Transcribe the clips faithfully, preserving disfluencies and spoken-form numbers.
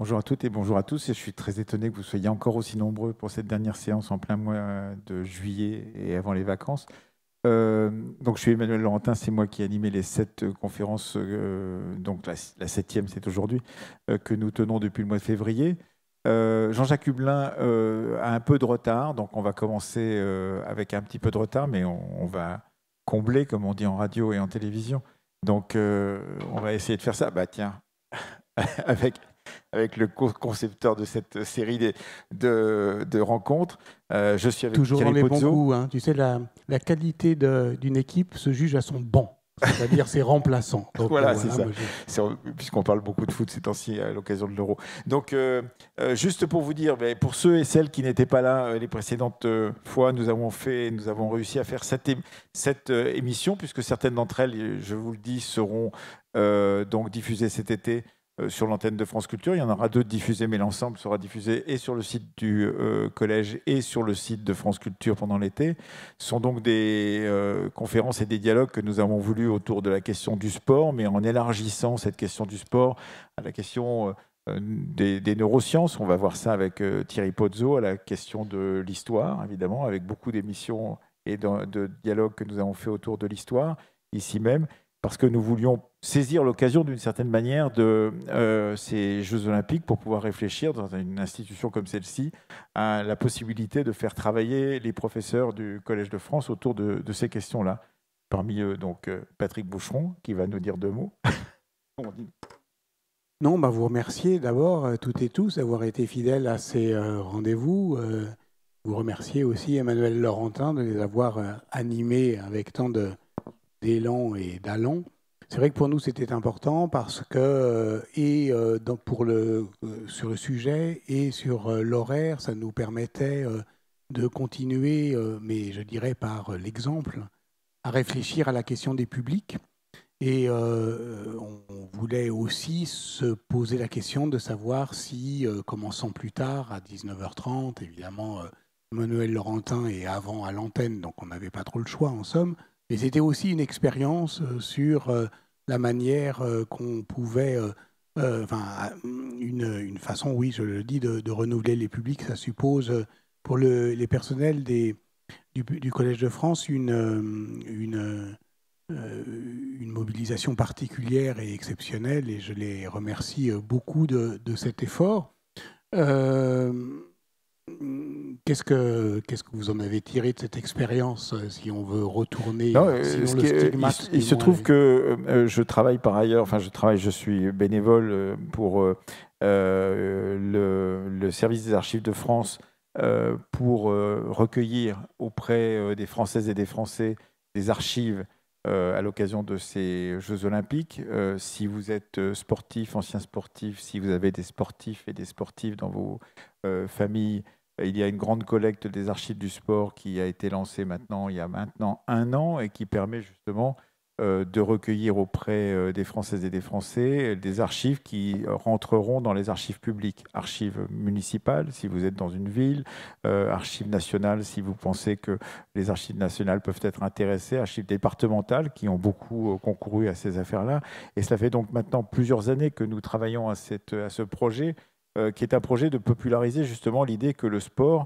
Bonjour à toutes et bonjour à tous. Et je suis très étonné que vous soyez encore aussi nombreux pour cette dernière séance en plein mois de juillet et avant les vacances. Euh, donc je suis Emmanuel Laurentin, c'est moi qui ai animé les sept euh, conférences, euh, donc la, la septième c'est aujourd'hui, euh, que nous tenons depuis le mois de février. Euh, Jean-Jacques Hublin euh, a un peu de retard, donc on va commencer euh, avec un petit peu de retard, mais on, on va combler, comme on dit en radio et en télévision. Donc euh, on va essayer de faire ça, bah tiens, avec... avec le concepteur de cette série de, de, de rencontres. Euh, je suis avec Toujours Thierry dans les Pozzo. Bons coups, hein. Tu sais, la, la qualité d'une équipe se juge à son banc, c'est-à-dire ses remplaçants. Donc, voilà, voilà c'est ça. Puisqu'on parle beaucoup de foot ces temps-ci à l'occasion de l'Euro. Donc, euh, euh, juste pour vous dire, pour ceux et celles qui n'étaient pas là euh, les précédentes euh, fois, nous avons, fait, nous avons réussi à faire cette, cette euh, émission, puisque certaines d'entre elles, je vous le dis, seront euh, donc diffusées cet été sur l'antenne de France Culture. Il y en aura deux diffusés, mais l'ensemble sera diffusé et sur le site du euh, collège et sur le site de France Culture pendant l'été. Ce sont donc des euh, conférences et des dialogues que nous avons voulu autour de la question du sport, mais en élargissant cette question du sport à la question euh, des, des neurosciences. On va voir ça avec euh, Thierry Pozzo, à la question de l'histoire, évidemment, avec beaucoup d'émissions et de, de dialogues que nous avons fait autour de l'histoire, ici même, parce que nous voulions saisir l'occasion d'une certaine manière de euh, ces Jeux Olympiques pour pouvoir réfléchir dans une institution comme celle-ci à la possibilité de faire travailler les professeurs du Collège de France autour de, de ces questions-là. Parmi eux, donc, Patrick Boucheron, qui va nous dire deux mots. Non, bah vous remercier d'abord toutes et tous d'avoir été fidèles à ces euh, rendez-vous. Euh, vous remercier aussi Emmanuel Laurentin de les avoir euh, animés avec tant de... d'élan et d'allant. C'est vrai que pour nous, c'était important parce que, et dans, pour le, sur le sujet et sur l'horaire, ça nous permettait de continuer, mais je dirais par l'exemple, à réfléchir à la question des publics. Et euh, on voulait aussi se poser la question de savoir si, commençant plus tard, à dix-neuf heures trente, évidemment, Emmanuel Laurentin est avant à l'antenne, donc on n'avait pas trop le choix, en somme. Mais c'était aussi une expérience sur la manière qu'on pouvait, euh, enfin, une, une façon, oui, je le dis, de, de renouveler les publics. Ça suppose pour le, les personnels des, du, du Collège de France une, une, une mobilisation particulière et exceptionnelle. Et je les remercie beaucoup de, de cet effort. Euh, Qu'est-ce que, qu'est-ce que vous en avez tiré de cette expérience, si on veut retourner non, sinon le stigmate, Il, il se trouve est... que euh, je travaille par ailleurs, enfin je travaille, je suis bénévole pour euh, le, le service des Archives de France euh, pour euh, recueillir auprès des Françaises et des Français des archives euh, à l'occasion de ces Jeux Olympiques. Euh, si vous êtes sportif, ancien sportif, si vous avez des sportifs et des sportives dans vos euh, familles, il y a une grande collecte des archives du sport qui a été lancée maintenant, il y a maintenant un an et qui permet justement euh, de recueillir auprès des Françaises et des Français des archives qui rentreront dans les archives publiques. Archives municipales, si vous êtes dans une ville, euh, archives nationales, si vous pensez que les archives nationales peuvent être intéressées, archives départementales qui ont beaucoup concouru à ces affaires-là. Et cela fait donc maintenant plusieurs années que nous travaillons à, cette, à ce projet, Euh, qui est un projet de populariser justement l'idée que le sport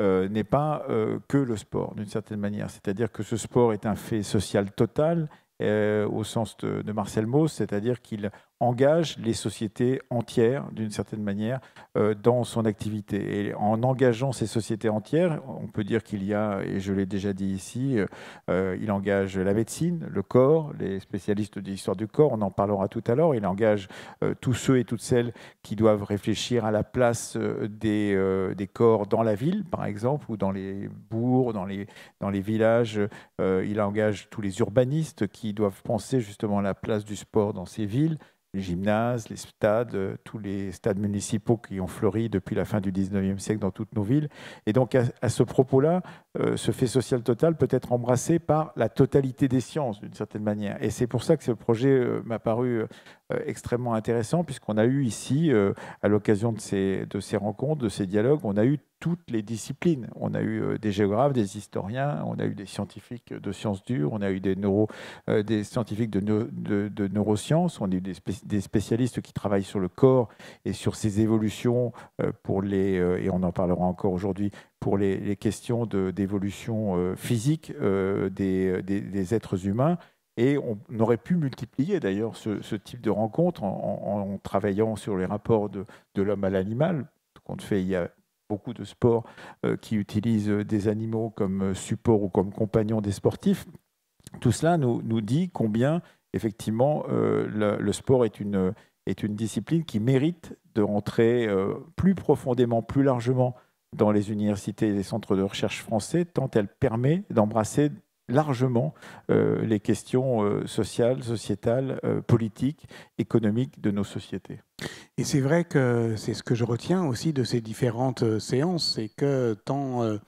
euh, n'est pas euh, que le sport, d'une certaine manière. C'est-à-dire que ce sport est un fait social total, euh, au sens de, de Marcel Mauss, c'est-à-dire qu'il engage les sociétés entières, d'une certaine manière, euh, dans son activité. Et en engageant ces sociétés entières, on peut dire qu'il y a, et je l'ai déjà dit ici, euh, il engage la médecine, le corps, les spécialistes de l'histoire du corps, on en parlera tout à l'heure, il engage euh, tous ceux et toutes celles qui doivent réfléchir à la place euh, des, euh, des corps dans la ville, par exemple, ou dans les bourgs, dans les, dans les villages. Euh, il engage tous les urbanistes qui doivent penser justement à la place du sport dans ces villes, les gymnases, les stades, tous les stades municipaux qui ont fleuri depuis la fin du dix-neuvième siècle dans toutes nos villes. Et donc, à, à ce propos-là, euh, ce fait social total peut être embrassé par la totalité des sciences, d'une certaine manière. Et c'est pour ça que ce projet euh, m'a paru euh, extrêmement intéressant, puisqu'on a eu ici, euh, à l'occasion de ces, de ces rencontres, de ces dialogues, on a eu toutes les disciplines. On a eu euh, des géographes, des historiens, on a eu des scientifiques de sciences dures, on a eu des, neuro, euh, des scientifiques de, no, de, de neurosciences, on a eu des, spé des spécialistes qui travaillent sur le corps et sur ses évolutions, euh, pour les, euh, et on en parlera encore aujourd'hui, pour les, les questions d'évolution euh, physique euh, des, des, des êtres humains. Et on aurait pu multiplier d'ailleurs ce, ce type de rencontre en, en, en travaillant sur les rapports de, de l'homme à l'animal. Qu'on fait, il y a beaucoup de sports euh, qui utilisent des animaux comme support ou comme compagnons des sportifs. Tout cela nous, nous dit combien, effectivement, euh, le, le sport est une, est une discipline qui mérite de rentrer euh, plus profondément, plus largement dans les universités et les centres de recherche français, tant elle permet d'embrasser largement euh, les questions euh, sociales, sociétales, euh, politiques, économiques de nos sociétés. Et c'est vrai que c'est ce que je retiens aussi de ces différentes séances, c'est que tant euh,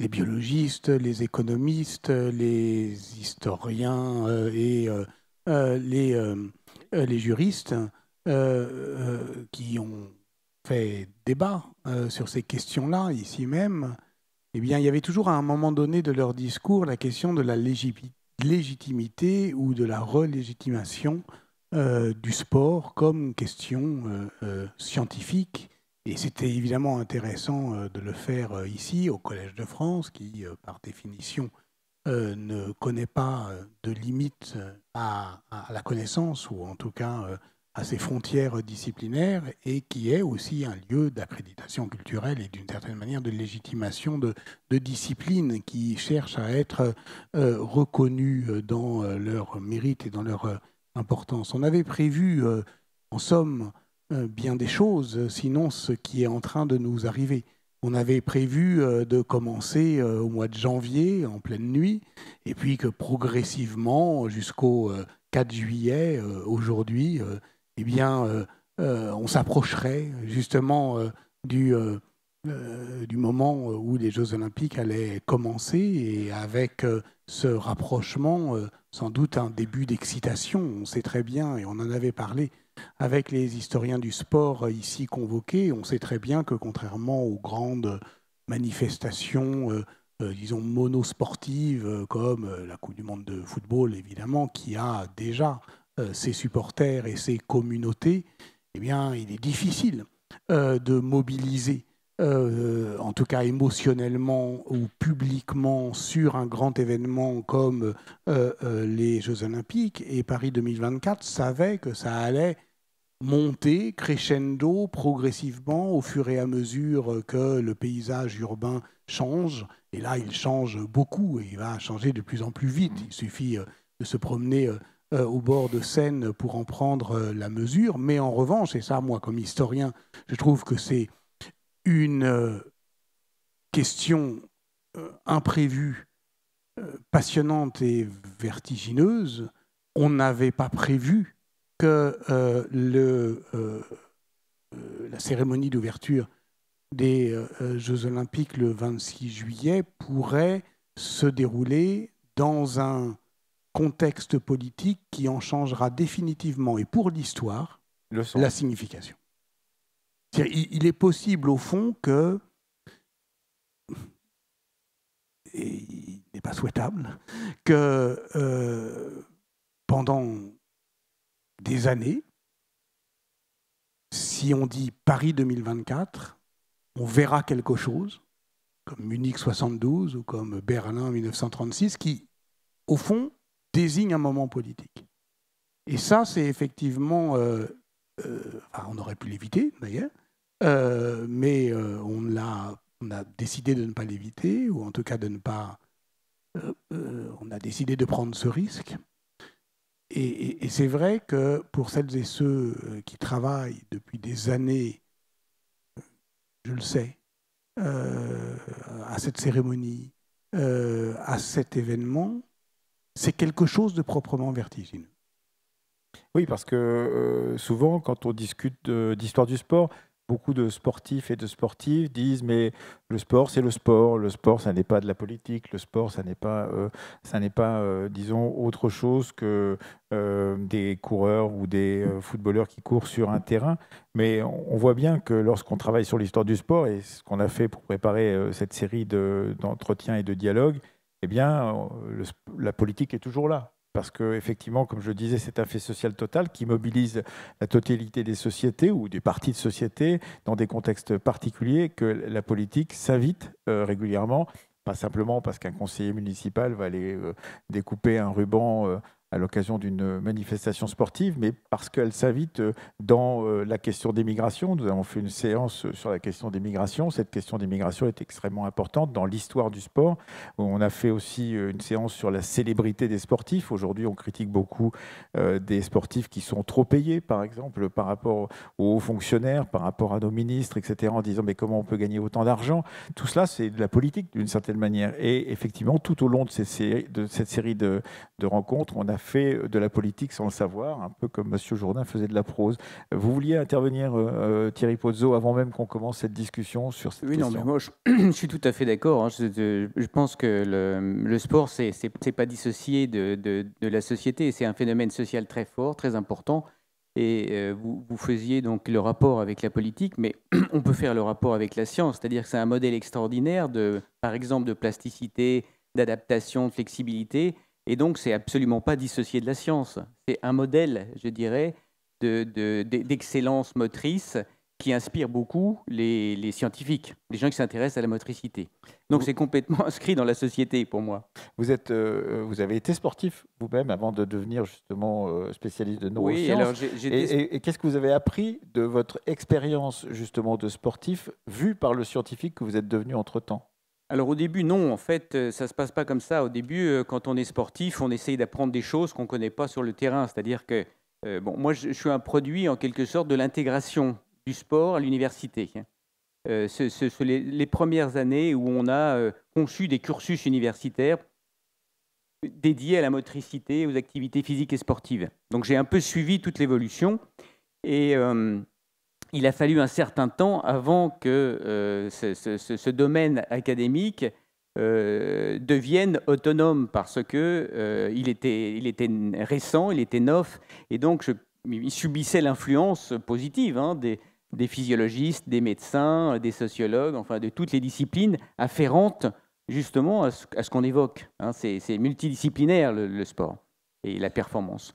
les biologistes, les économistes, les historiens euh, et euh, euh, les, euh, les juristes euh, euh, qui ont fait débat euh, sur ces questions-là, ici même, eh bien, il y avait toujours à un moment donné de leur discours la question de la légitimité ou de la relégitimation euh, du sport comme question euh, euh, scientifique. Et c'était évidemment intéressant euh, de le faire euh, ici, au Collège de France, qui, euh, par définition, euh, ne connaît pas de limite à, à la connaissance, ou en tout cas euh, à ses frontières disciplinaires, et qui est aussi un lieu d'accréditation culturelle et d'une certaine manière de légitimation de, de disciplines qui cherchent à être euh, reconnues dans leur mérite et dans leur importance. On avait prévu, euh, en somme, euh, bien des choses, sinon ce qui est en train de nous arriver. On avait prévu euh, de commencer euh, au mois de janvier, en pleine nuit, et puis que progressivement, jusqu'au euh, quatre juillet, euh, aujourd'hui, euh, eh bien, euh, euh, on s'approcherait justement euh, du, euh, euh, du moment où les Jeux Olympiques allaient commencer, et avec euh, ce rapprochement, euh, sans doute un début d'excitation. On sait très bien, et on en avait parlé avec les historiens du sport ici convoqués, on sait très bien que contrairement aux grandes manifestations, euh, euh, disons, monosportives, comme la Coupe du Monde de football, évidemment, qui a déjà ses supporters et ses communautés, eh bien, il est difficile euh, de mobiliser, euh, en tout cas émotionnellement ou publiquement, sur un grand événement comme euh, euh, les Jeux Olympiques. Et Paris deux mille vingt-quatre savait que ça allait monter crescendo progressivement au fur et à mesure que le paysage urbain change. Et là, il change beaucoup, et il va changer de plus en plus vite. Il suffit euh, de se promener Euh, Euh, au bord de Seine pour en prendre euh, la mesure. Mais en revanche, et ça, moi, comme historien, je trouve que c'est une euh, question euh, imprévue, euh, passionnante et vertigineuse. On n'avait pas prévu que euh, le, euh, euh, la cérémonie d'ouverture des euh, Jeux Olympiques le vingt-six juillet pourrait se dérouler dans un contexte politique qui en changera définitivement, et pour l'histoire, la signification. Il est possible, au fond, que, et il n'est pas souhaitable, que euh, pendant des années, si on dit Paris deux mille vingt-quatre, on verra quelque chose, comme Munich soixante-douze ou comme Berlin mille neuf cent trente-six, qui, au fond, désigne un moment politique. Et ça, c'est effectivement... Euh, euh, enfin, on aurait pu l'éviter, d'ailleurs, euh, mais euh, on, a, on a décidé de ne pas l'éviter, ou en tout cas de ne pas... Euh, euh, on a décidé de prendre ce risque. Et, et, et c'est vrai que pour celles et ceux qui travaillent depuis des années, je le sais, euh, à cette cérémonie, euh, à cet événement, c'est quelque chose de proprement vertigineux. Oui, parce que euh, souvent, quand on discute d'histoire du sport, beaucoup de sportifs et de sportives disent mais le sport c'est le sport, le sport ça n'est pas de la politique, le sport ça n'est pas, euh, ça n'est pas euh, disons autre chose que euh, des coureurs ou des euh, footballeurs qui courent sur un terrain. Mais on voit bien que lorsqu'on travaille sur l'histoire du sport, et ce qu'on a fait pour préparer euh, cette série de, d'entretiens et de dialogues, eh bien le, la politique est toujours là. Parce que, effectivement, comme je le disais, c'est un fait social total qui mobilise la totalité des sociétés ou des parties de société dans des contextes particuliers, que la politique s'invite euh, régulièrement, pas simplement parce qu'un conseiller municipal va aller euh, découper un ruban euh, à l'occasion d'une manifestation sportive, mais parce qu'elle s'invite dans la question des migrations. Nous avons fait une séance sur la question des migrations. Cette question des migrations est extrêmement importante dans l'histoire du sport. On a fait aussi une séance sur la célébrité des sportifs. Aujourd'hui, on critique beaucoup des sportifs qui sont trop payés, par exemple, par rapport aux hauts fonctionnaires, par rapport à nos ministres, et cetera, en disant mais comment on peut gagner autant d'argent? Tout cela, c'est de la politique, d'une certaine manière. Et effectivement, tout au long de, ces séries, de cette série de, de rencontres, on a fait de la politique sans le savoir, un peu comme Monsieur Jourdain faisait de la prose. Vous vouliez intervenir, euh, Thierry Pozzo, avant même qu'on commence cette discussion sur cette oui, question. Non, mais moi, je, je suis tout à fait d'accord. Hein. Je, je pense que le, le sport, c'est pas dissocié de, de, de la société. C'est un phénomène social très fort, très important. Et euh, vous, vous faisiez donc le rapport avec la politique, mais on peut faire le rapport avec la science. C'est-à-dire que c'est un modèle extraordinaire, de, par exemple, de plasticité, d'adaptation, de flexibilité. Et donc, c'est absolument pas dissocié de la science. C'est un modèle, je dirais, de, de, d'excellence motrice qui inspire beaucoup les, les scientifiques, les gens qui s'intéressent à la motricité. Donc, c'est complètement inscrit dans la société, pour moi. Vous, êtes, euh, vous avez été sportif vous-même avant de devenir justement euh, spécialiste de neurosciences. Oui, alors j'ai, j'ai... Et, et, et qu'est-ce que vous avez appris de votre expérience justement de sportif vue par le scientifique que vous êtes devenu entre-temps? Alors au début, non, en fait, ça ne se passe pas comme ça. Au début, quand on est sportif, on essaye d'apprendre des choses qu'on ne connaît pas sur le terrain. C'est-à-dire que, euh, bon, moi, je, je suis un produit, en quelque sorte, de l'intégration du sport à l'université. Euh, ce, ce, ce, les, les premières années où on a euh, conçu des cursus universitaires dédiés à la motricité, aux activités physiques et sportives. Donc j'ai un peu suivi toute l'évolution et... Euh, il a fallu un certain temps avant que euh, ce, ce, ce domaine académique euh, devienne autonome, parce qu'il euh, était, il était récent, il était neuf, et donc je, il subissait l'influence positive hein, des, des physiologistes, des médecins, des sociologues, enfin de toutes les disciplines afférentes justement à ce, à ce qu'on évoque. Hein, c'est multidisciplinaire le, le sport. Et la performance.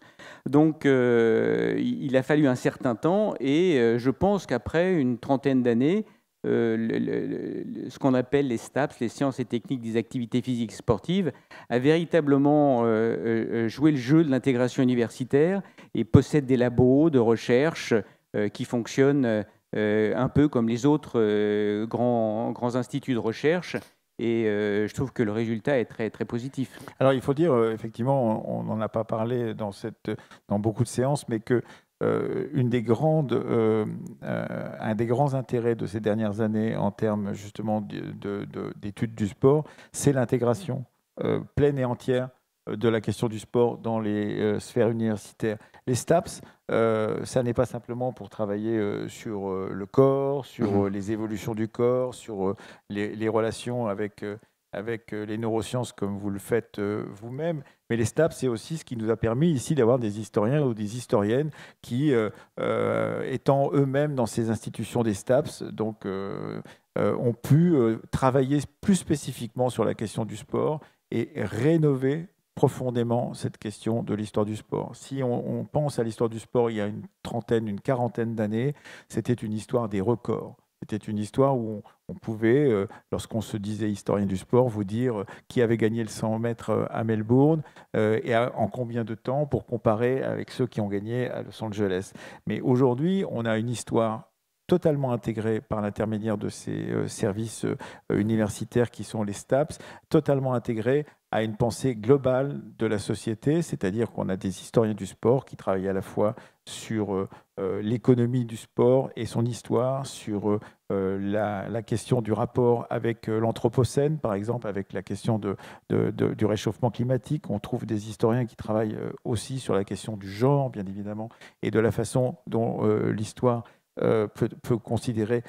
Donc, euh, il a fallu un certain temps, et euh, je pense qu'après une trentaine d'années, euh, ce qu'on appelle les STAPS, les sciences et techniques des activités physiques sportives, a véritablement euh, joué le jeu de l'intégration universitaire et possède des labos de recherche euh, qui fonctionnent euh, un peu comme les autres euh, grands, grands instituts de recherche. Et euh, je trouve que le résultat est très, très positif. Alors, il faut dire, euh, effectivement, on n'en a pas parlé dans, cette, dans beaucoup de séances, mais que euh, une des grandes, euh, euh, un des grands intérêts de ces dernières années en termes, justement, d'études du sport, c'est l'intégration euh, pleine et entière de la question du sport dans les euh, sphères universitaires. Les STAPS, euh, ça n'est pas simplement pour travailler euh, sur euh, le corps, sur euh, les évolutions du corps, sur euh, les, les relations avec, euh, avec euh, les neurosciences comme vous le faites euh, vous-même, mais les STAPS, c'est aussi ce qui nous a permis ici d'avoir des historiens ou des historiennes qui, euh, euh, étant eux-mêmes dans ces institutions des STAPS, donc, euh, euh, ont pu euh, travailler plus spécifiquement sur la question du sport et rénover profondément cette question de l'histoire du sport. Si on, on pense à l'histoire du sport il y a une trentaine, une quarantaine d'années, c'était une histoire des records. C'était une histoire où on, on pouvait, euh, lorsqu'on se disait historien du sport, vous dire qui avait gagné le cent mètres à Melbourne euh, et à, en combien de temps pour comparer avec ceux qui ont gagné à Los Angeles. Mais aujourd'hui, on a une histoire totalement intégré par l'intermédiaire de ces euh, services euh, universitaires qui sont les STAPS, totalement intégré à une pensée globale de la société, c'est-à-dire qu'on a des historiens du sport qui travaillent à la fois sur euh, euh, l'économie du sport et son histoire, sur euh, la, la question du rapport avec euh, l'anthropocène, par exemple, avec la question de, de, de, du réchauffement climatique. On trouve des historiens qui travaillent euh, aussi sur la question du genre, bien évidemment, et de la façon dont euh, l'histoire euh, peut, peut considérer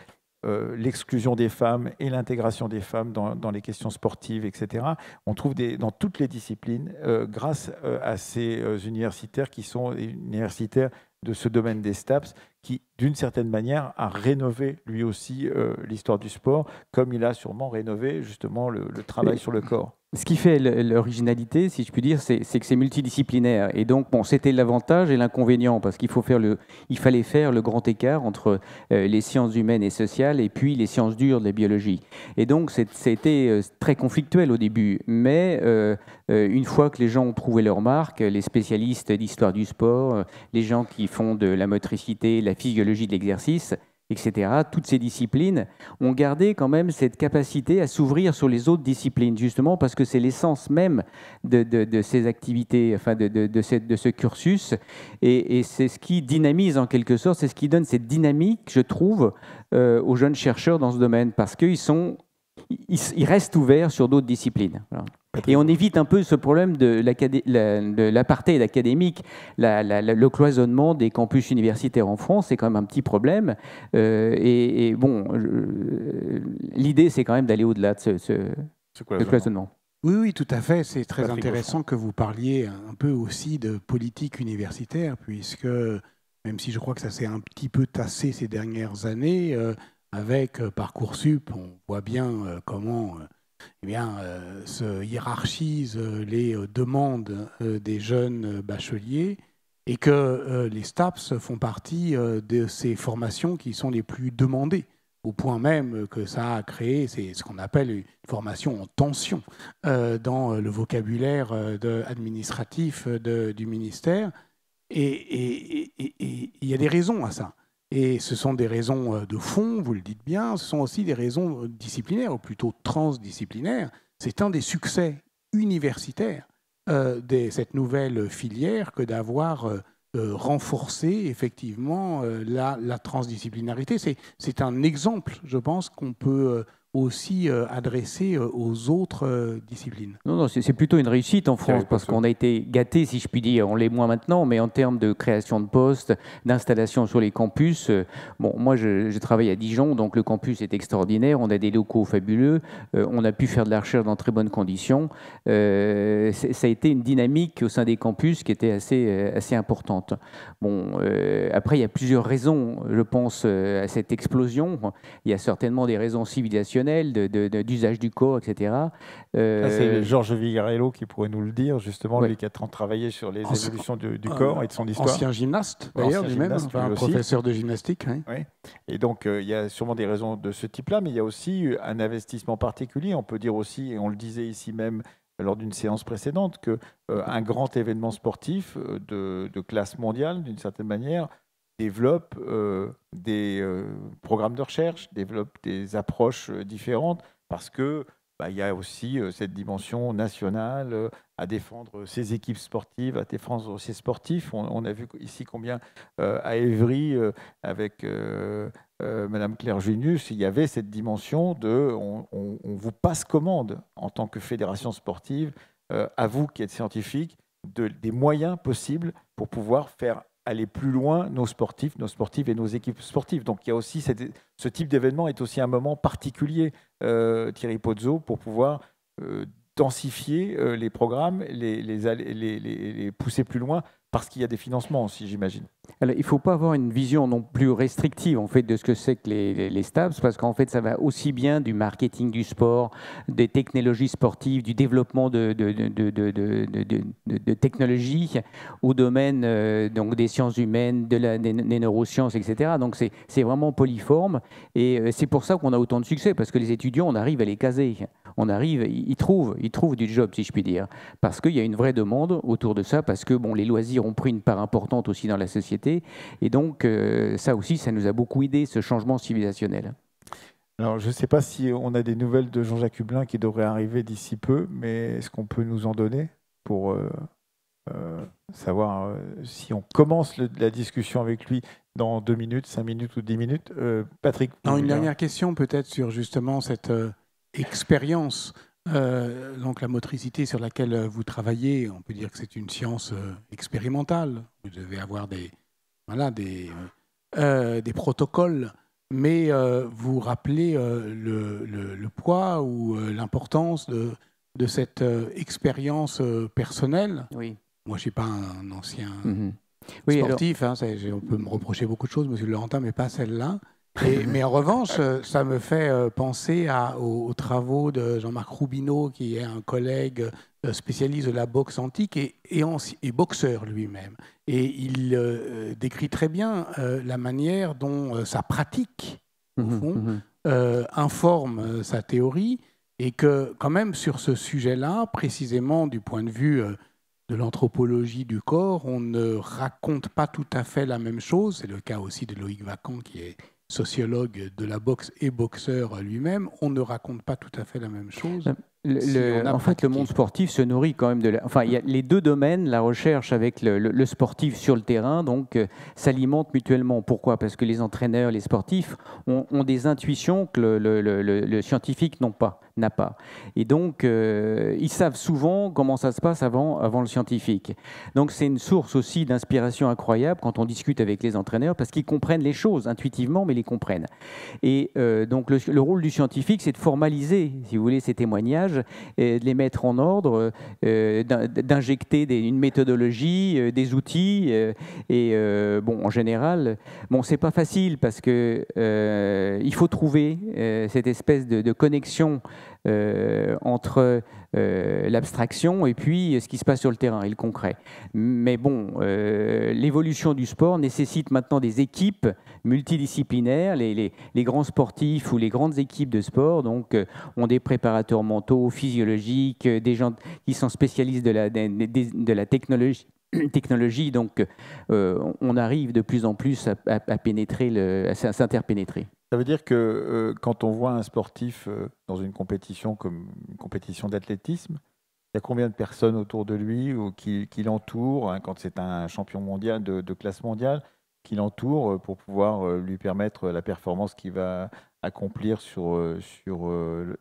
euh, l'exclusion des femmes et l'intégration des femmes dans, dans les questions sportives, et cetera. On trouve des, dans toutes les disciplines, euh, grâce euh, à ces euh, universitaires qui sont universitaires de ce domaine des STAPS, qui, d'une certaine manière, a rénové lui aussi euh, l'histoire du sport, comme il a sûrement rénové justement le, le travail sur le corps. Ce qui fait l'originalité, si je puis dire, c'est que c'est multidisciplinaire. Et donc, bon, c'était l'avantage et l'inconvénient, parce qu'il faut faire le, il fallait faire le grand écart entre euh, les sciences humaines et sociales et puis les sciences dures, la biologie. Et donc, c'était très conflictuel au début. Mais euh, une fois que les gens ont trouvé leur marque, les spécialistes d'histoire du sport, les gens qui font de la motricité, la physiologie de l'exercice, et cetera, toutes ces disciplines ont gardé quand même cette capacité à s'ouvrir sur les autres disciplines, justement parce que c'est l'essence même de, de, de ces activités, enfin de, de, de, cette, de ce cursus, et, et c'est ce qui dynamise en quelque sorte, c'est ce qui donne cette dynamique, je trouve, euh, aux jeunes chercheurs dans ce domaine, parce qu'ils sont, ils, ils restent ouverts sur d'autres disciplines. Voilà. Et on évite un peu ce problème de l'apartheid académique, la, la, la, le cloisonnement des campus universitaires en France, c'est quand même un petit problème. Euh, et, et bon, l'idée, c'est quand même d'aller au-delà de ce, ce, ce cloisonnement. cloisonnement. Oui, oui, tout à fait. C'est très Patrick intéressant Boucheron. Que vous parliez un peu aussi de politique universitaire, puisque, même si je crois que ça s'est un petit peu tassé ces dernières années, euh, avec Parcoursup, on voit bien euh, comment... Euh, Eh bien, euh, se hiérarchisent les euh, demandes euh, des jeunes bacheliers et que euh, les STAPS font partie euh, de ces formations qui sont les plus demandées, au point même que ça a créé ce qu'on appelle une formation en tension euh, dans le vocabulaire euh, de, administratif de, du ministère. Et il y a des raisons à ça. Et ce sont des raisons de fond, vous le dites bien, ce sont aussi des raisons disciplinaires, ou plutôt transdisciplinaires. C'est un des succès universitaires euh, de cette nouvelle filière que d'avoir euh, renforcé effectivement euh, la, la transdisciplinarité. C'est un exemple, je pense, qu'on peut... Euh, aussi euh, adressé euh, aux autres euh, disciplines. Non, non, c'est plutôt une réussite en France, parce qu'on a été gâtés, si je puis dire, on l'est moins maintenant, mais en termes de création de postes, d'installation sur les campus, euh, bon, moi je, je travaille à Dijon, donc le campus est extraordinaire, on a des locaux fabuleux, euh, on a pu faire de la recherche dans très bonnes conditions, euh, ça a été une dynamique au sein des campus qui était assez, euh, assez importante. Bon, euh, après il y a plusieurs raisons, je pense, euh, à cette explosion, il y a certainement des raisons civilisationnelles, d'usage du corps, et cetera. Euh... C'est Georges Vigarello qui pourrait nous le dire, justement, ouais. Lui qui a travaillé sur les ancien, évolutions du, du corps euh, et de son histoire. Ancien gymnaste, d'ailleurs, lui-même, enfin, lui professeur de gymnastique. Oui. Oui. Et donc, euh, il y a sûrement des raisons de ce type-là, mais il y a aussi un investissement particulier. On peut dire aussi, et on le disait ici même lors d'une séance précédente, qu'un euh, grand événement sportif de, de classe mondiale, d'une certaine manière, développe euh, des euh, programmes de recherche, développe des approches euh, différentes, parce que bah, y a aussi euh, cette dimension nationale euh, à défendre ces équipes sportives, à défendre ces sportifs. On, on a vu ici combien euh, à Évry, euh, avec euh, euh, Madame Claire Junius, il y avait cette dimension de on, on, on vous passe commande en tant que fédération sportive, euh, à vous qui êtes scientifique, de, des moyens possibles pour pouvoir faire aller plus loin nos sportifs, nos sportives et nos équipes sportives. Donc il y a aussi cette, ce type d'événement est aussi un moment particulier, euh, Thierry Pozzo, pour pouvoir euh, densifier euh, les programmes, les, les, les, les, les pousser plus loin, parce qu'il y a des financements aussi, j'imagine. Alors, il ne faut pas avoir une vision non plus restrictive en fait, de ce que c'est que les, les, les STAPS, parce qu'en fait, ça va aussi bien du marketing du sport, des technologies sportives, du développement de, de, de, de, de, de, de, de technologies au domaine euh, donc des sciences humaines, de la, des, des neurosciences, et cetera. Donc, c'est vraiment polyforme. Et c'est pour ça qu'on a autant de succès, parce que les étudiants, on arrive à les caser. On arrive, ils trouvent, ils trouvent du job, si je puis dire, parce qu'il y a une vraie demande autour de ça, parce que bon, les loisirs ont pris une part importante aussi dans la société. Et donc, euh, ça aussi, ça nous a beaucoup aidé, ce changement civilisationnel. Alors, je ne sais pas si on a des nouvelles de Jean-Jacques Hublin qui devrait arriver d'ici peu, mais est-ce qu'on peut nous en donner pour euh, euh, savoir euh, si on commence le, la discussion avec lui dans deux minutes, cinq minutes ou dix minutes euh, Patrick. Non, une dernière question peut-être sur justement cette euh, expérience. Euh, donc la motricité sur laquelle vous travaillez, on peut dire que c'est une science euh, expérimentale. Vous devez avoir des, voilà, des, euh, des protocoles, mais euh, vous rappelez euh, le, le, le poids ou euh, l'importance de, de cette euh, expérience euh, personnelle. Oui. Moi, je ne suis pas un ancien mm-hmm. oui, sportif, alors... hein, on peut me reprocher beaucoup de choses, monsieur Laurentin, mais pas celle-là. Mais en revanche, ça me fait penser à, aux, aux travaux de Jean-Marc Roubineau, qui est un collègue spécialiste de la boxe antique et, et, en, et boxeur lui-même. Et il euh, décrit très bien euh, la manière dont euh, sa pratique, au fond, mmh, mmh. Euh, informe euh, sa théorie, et que quand même sur ce sujet-là, précisément du point de vue... Euh, de l'anthropologie du corps, on ne raconte pas tout à fait la même chose. C'est le cas aussi de Loïc Vacant, qui est sociologue de la boxe et boxeur lui-même. On ne raconte pas tout à fait la même chose. Le, si le, en fait, le monde sportif se nourrit quand même de... La, enfin, il y a les deux domaines, la recherche avec le, le, le sportif sur le terrain, donc euh, s'alimentent mutuellement. Pourquoi? Parce que les entraîneurs, les sportifs ont, ont des intuitions que le, le, le, le, le scientifique n'a pas, n'a pas. Et donc, euh, ils savent souvent comment ça se passe avant, avant le scientifique. Donc, c'est une source aussi d'inspiration incroyable quand on discute avec les entraîneurs, parce qu'ils comprennent les choses intuitivement, mais les comprennent. Et euh, donc, le, le rôle du scientifique, c'est de formaliser, si vous voulez, ces témoignages, et de les mettre en ordre, euh, d'injecter une méthodologie, euh, des outils. Euh, et euh, bon, en général, bon, c'est pas facile parce que euh, il faut trouver euh, cette espèce de, de connexion euh, entre euh, l'abstraction et puis ce qui se passe sur le terrain et le concret. Mais bon, euh, l'évolution du sport nécessite maintenant des équipes multidisciplinaires. Les, les, les grands sportifs ou les grandes équipes de sport donc, euh, ont des préparateurs mentaux, physiologiques, des gens qui sont spécialistes de la, de, de, de la technologie, technologie. Donc, euh, on arrive de plus en plus à, à, à pénétrer, le, à s'interpénétrer. Ça veut dire que euh, quand on voit un sportif euh, dans une compétition comme une compétition d'athlétisme, il y a combien de personnes autour de lui ou qui, qui l'entourent, hein, quand c'est un champion mondial de, de classe mondiale, qui l'entoure pour pouvoir lui permettre la performance qu'il va accomplir sur, sur,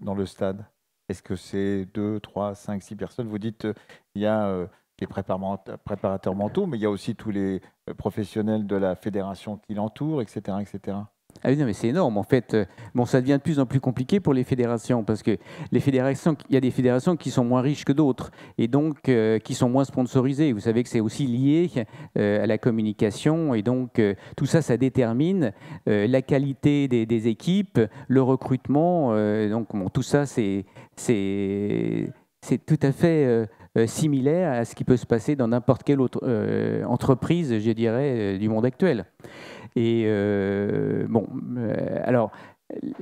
dans le stade? Est-ce que c'est deux, trois, cinq, six personnes? Vous dites il y a les préparateurs mentaux, mais il y a aussi tous les professionnels de la fédération qui l'entourent, et cetera, et cetera. Ah oui, non, mais c'est énorme, en fait. Bon, ça devient de plus en plus compliqué pour les fédérations, parce que les fédérations, il y a des fédérations qui sont moins riches que d'autres, et donc euh, qui sont moins sponsorisées. Vous savez que c'est aussi lié euh, à la communication, et donc euh, tout ça, ça détermine euh, la qualité des, des équipes, le recrutement. Euh, donc bon, tout ça, c'est tout à fait... Euh, Euh, similaire à ce qui peut se passer dans n'importe quelle autre euh, entreprise, je dirais, euh, du monde actuel. Et euh, bon, euh, alors,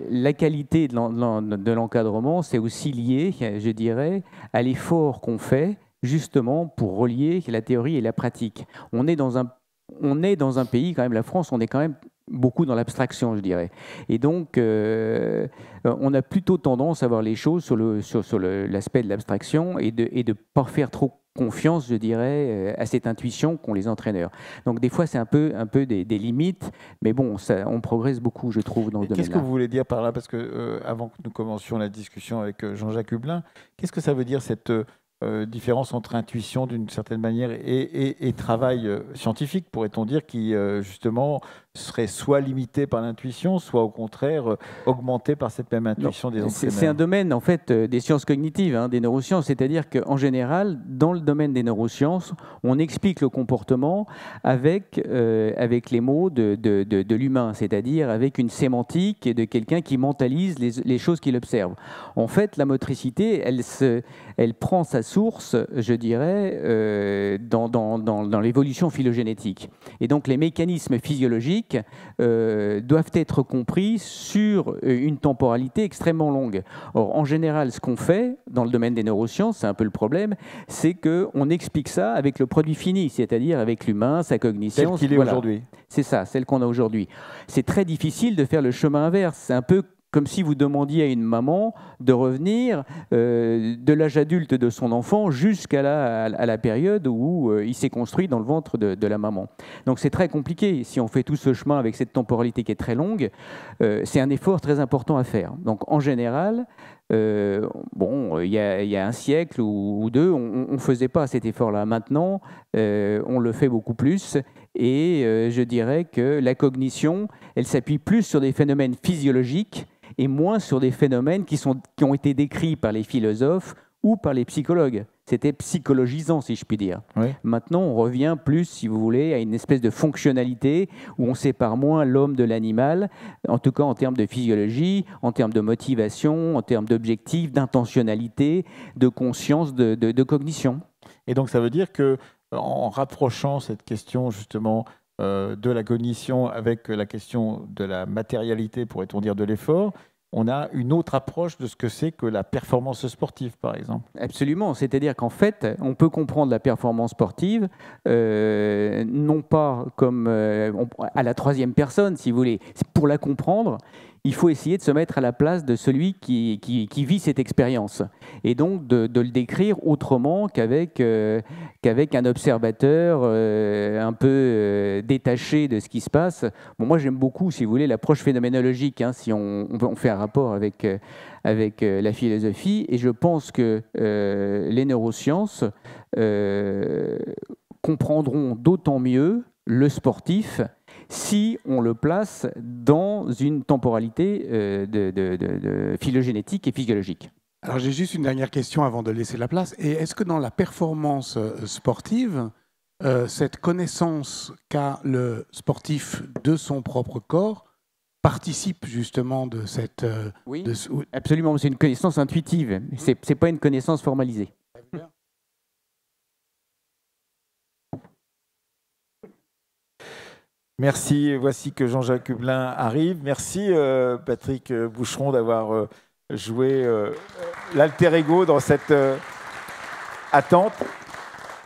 la qualité de l'encadrement, c'est aussi lié, je dirais, à l'effort qu'on fait, justement, pour relier la théorie et la pratique. On est dans un, on est dans un pays, quand même, la France, on est quand même beaucoup dans l'abstraction, je dirais. Et donc, euh, on a plutôt tendance à voir les choses sur l'aspect le, sur, sur le, de l'abstraction et de ne pas faire trop confiance, je dirais, à cette intuition qu'ont les entraîneurs. Donc, des fois, c'est un peu, un peu des, des limites, mais bon, ça, on progresse beaucoup, je trouve, dans ce domaine-là. Qu'est-ce que vous voulez dire par là? Parce que, euh, avant que nous commencions la discussion avec Jean-Jacques Hublin, qu'est-ce que ça veut dire, cette euh, différence entre intuition, d'une certaine manière, et, et, et travail scientifique, pourrait-on dire, qui, euh, justement... serait soit limité par l'intuition, soit au contraire euh, augmenté par cette même intuition non, des entraîneurs. C'est un domaine en fait euh, des sciences cognitives, hein, des neurosciences, c'est-à-dire qu'en général, dans le domaine des neurosciences, on explique le comportement avec, euh, avec les mots de, de, de, de l'humain, c'est-à-dire avec une sémantique et de quelqu'un qui mentalise les, les choses qu'il observe. En fait, la motricité, elle, se, elle prend sa source, je dirais, euh, dans, dans, dans, dans l'évolution phylogénétique. Et donc les mécanismes physiologiques Euh, doivent être compris sur une temporalité extrêmement longue. Or, en général, ce qu'on fait dans le domaine des neurosciences, c'est un peu le problème, c'est qu'on explique ça avec le produit fini, c'est-à-dire avec l'humain, sa cognition. Celle qu'il est voilà. aujourd'hui. C'est ça, celle qu'on a aujourd'hui. C'est très difficile de faire le chemin inverse. C'est un peu comme si vous demandiez à une maman de revenir euh, de l'âge adulte de son enfant jusqu'à la, à la période où euh, il s'est construit dans le ventre de, de la maman. Donc c'est très compliqué. Si on fait tout ce chemin avec cette temporalité qui est très longue, euh, c'est un effort très important à faire. Donc en général, euh, bon, il y, y a un siècle ou, ou deux, on ne faisait pas cet effort-là. Maintenant, euh, on le fait beaucoup plus. Et euh, je dirais que la cognition, elle s'appuie plus sur des phénomènes physiologiques et moins sur des phénomènes qui, sont, qui ont été décrits par les philosophes ou par les psychologues. C'était psychologisant, si je puis dire. Oui. Maintenant, on revient plus, si vous voulez, à une espèce de fonctionnalité où on sépare moins l'homme de l'animal, en tout cas en termes de physiologie, en termes de motivation, en termes d'objectifs, d'intentionnalité, de conscience, de, de, de cognition. Et donc, ça veut dire que en rapprochant cette question justement euh, de la cognition avec la question de la matérialité, pourrait-on dire, de l'effort, on a une autre approche de ce que c'est que la performance sportive, par exemple. Absolument. C'est-à-dire qu'en fait, on peut comprendre la performance sportive euh, non pas comme euh, on, à la troisième personne, si vous voulez. Pour la comprendre, il faut essayer de se mettre à la place de celui qui, qui, qui vit cette expérience et donc de, de le décrire autrement qu'avec euh, qu'avec un observateur euh, un peu euh, détaché de ce qui se passe. Bon, moi, j'aime beaucoup, si vous voulez, l'approche phénoménologique, hein, si on, on, on fait un rapport avec, euh, avec euh, la philosophie. Et je pense que euh, les neurosciences euh, comprendront d'autant mieux le sportif si on le place dans une temporalité euh, de, de, de, de phylogénétique et physiologique. Alors j'ai juste une dernière question avant de laisser la place. Et est-ce que dans la performance sportive, euh, cette connaissance qu'a le sportif de son propre corps participe justement de cette... Euh, oui, de ce... absolument. C'est une connaissance intuitive. Mmh. Ce n'est pas une connaissance formalisée. Merci, voici que Jean-Jacques Hublin arrive. Merci euh, Patrick Boucheron d'avoir euh, joué euh, l'alter ego dans cette euh, attente.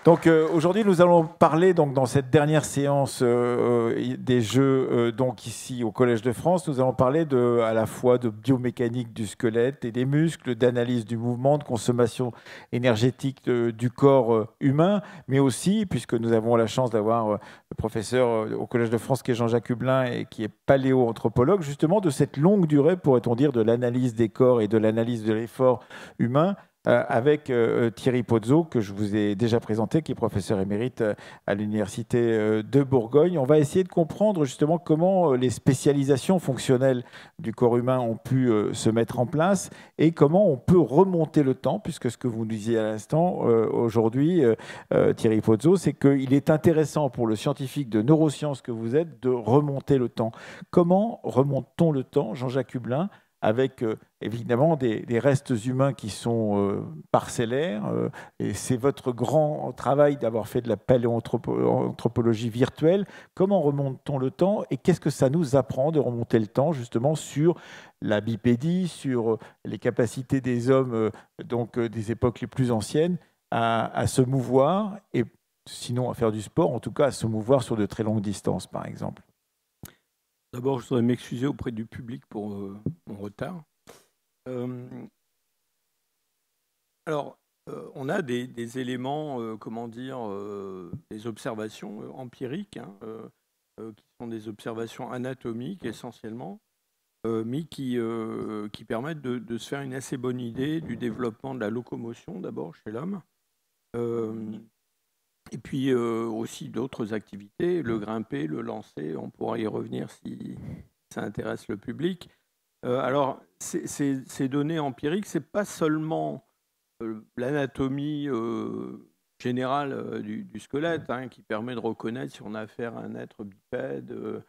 Donc euh, aujourd'hui nous allons parler donc, dans cette dernière séance euh, des Jeux euh, donc, ici au Collège de France. Nous allons parler de, à la fois de biomécanique du squelette et des muscles, d'analyse du mouvement, de consommation énergétique de, du corps euh, humain, mais aussi, puisque nous avons la chance d'avoir euh, professeur au Collège de France qui est Jean-Jacques Hublin et qui est paléoanthropologue, justement de cette longue durée, pourrait-on dire, de l'analyse des corps et de l'analyse de l'effort humain, euh, avec euh, Thierry Pozzo, que je vous ai déjà présenté, qui est professeur émérite à l'Université de Bourgogne. On va essayer de comprendre justement comment les spécialisations fonctionnelles du corps humain ont pu euh, se mettre en place et comment on peut remonter le temps, puisque ce que vous nous disiez à l'instant euh, aujourd'hui, euh, Thierry Pozzo, c'est qu'il est intéressant pour le scientifique de neurosciences que vous êtes, de remonter le temps. Comment remonte-t-on le temps, Jean-Jacques Hublin, avec euh, évidemment des, des restes humains qui sont euh, parcellaires, euh, et c'est votre grand travail d'avoir fait de la paléoanthropologie virtuelle. Comment remonte-t-on le temps et qu'est-ce que ça nous apprend de remonter le temps, justement, sur la bipédie, sur les capacités des hommes, euh, donc euh, des époques les plus anciennes, à, à se mouvoir et sinon à faire du sport, en tout cas à se mouvoir sur de très longues distances, par exemple. D'abord, je voudrais m'excuser auprès du public pour euh, mon retard. Euh, alors, euh, on a des, des éléments, euh, comment dire, euh, des observations empiriques, hein, euh, euh, qui sont des observations anatomiques essentiellement, euh, mais qui, euh, qui permettent de, de se faire une assez bonne idée du développement de la locomotion, d'abord, chez l'homme. Euh, Et puis euh, aussi d'autres activités, le grimper, le lancer, on pourra y revenir si ça intéresse le public. Euh, alors, ces, ces, ces données empiriques, ce n'est pas seulement euh, l'anatomie euh, générale euh, du, du squelette, hein, qui permet de reconnaître si on a affaire à un être bipède euh,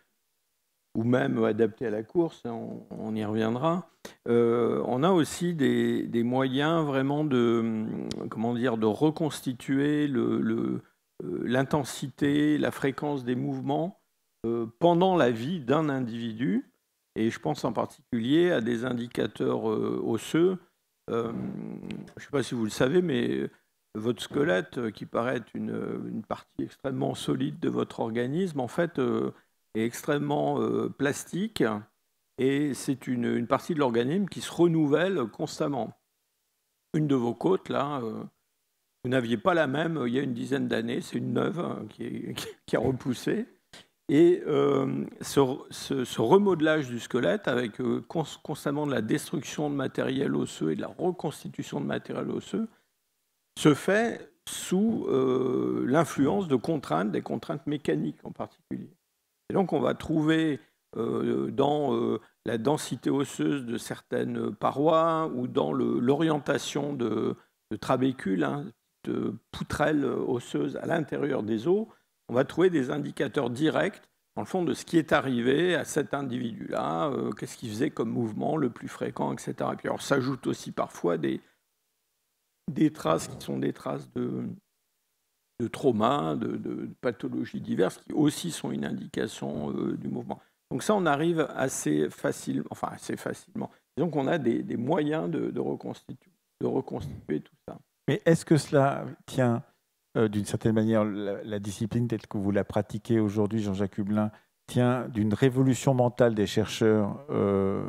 ou même adapté à la course, on, on y reviendra. Euh, on a aussi des, des moyens vraiment de, comment dire, de reconstituer le, le, l'intensité, la fréquence des mouvements euh, pendant la vie d'un individu. Et je pense en particulier à des indicateurs euh, osseux. Euh, je ne sais pas si vous le savez, mais votre squelette, qui paraît être une, une partie extrêmement solide de votre organisme, en fait, euh, est extrêmement euh, plastique. Et c'est une, une partie de l'organisme qui se renouvelle constamment. Une de vos côtes, là, euh, vous n'aviez pas la même il y a une dizaine d'années, c'est une neuve hein, qui, est, qui a repoussé. Et euh, ce, ce, ce remodelage du squelette, avec euh, constamment de la destruction de matériel osseux et de la reconstitution de matériel osseux, se fait sous euh, l'influence de contraintes, des contraintes mécaniques en particulier. Et donc on va trouver euh, dans euh, la densité osseuse de certaines parois ou dans l'orientation de, de trabécules, hein, de poutrelles osseuses à l'intérieur des os, on va trouver des indicateurs directs, dans le fond, de ce qui est arrivé à cet individu-là, euh, qu'est-ce qu'il faisait comme mouvement le plus fréquent, et cetera. Et puis alors s'ajoutent aussi parfois des, des traces qui sont des traces de, de trauma, de, de pathologies diverses, qui aussi sont une indication euh, du mouvement. Donc ça, on arrive assez facilement, enfin assez facilement. Disons qu'on a des, des moyens de, de, reconstituer, de reconstituer tout ça. Mais est-ce que cela tient... Euh, d'une certaine manière, la, la discipline telle que vous la pratiquez aujourd'hui, Jean-Jacques Hublin, tient d'une révolution mentale des chercheurs euh,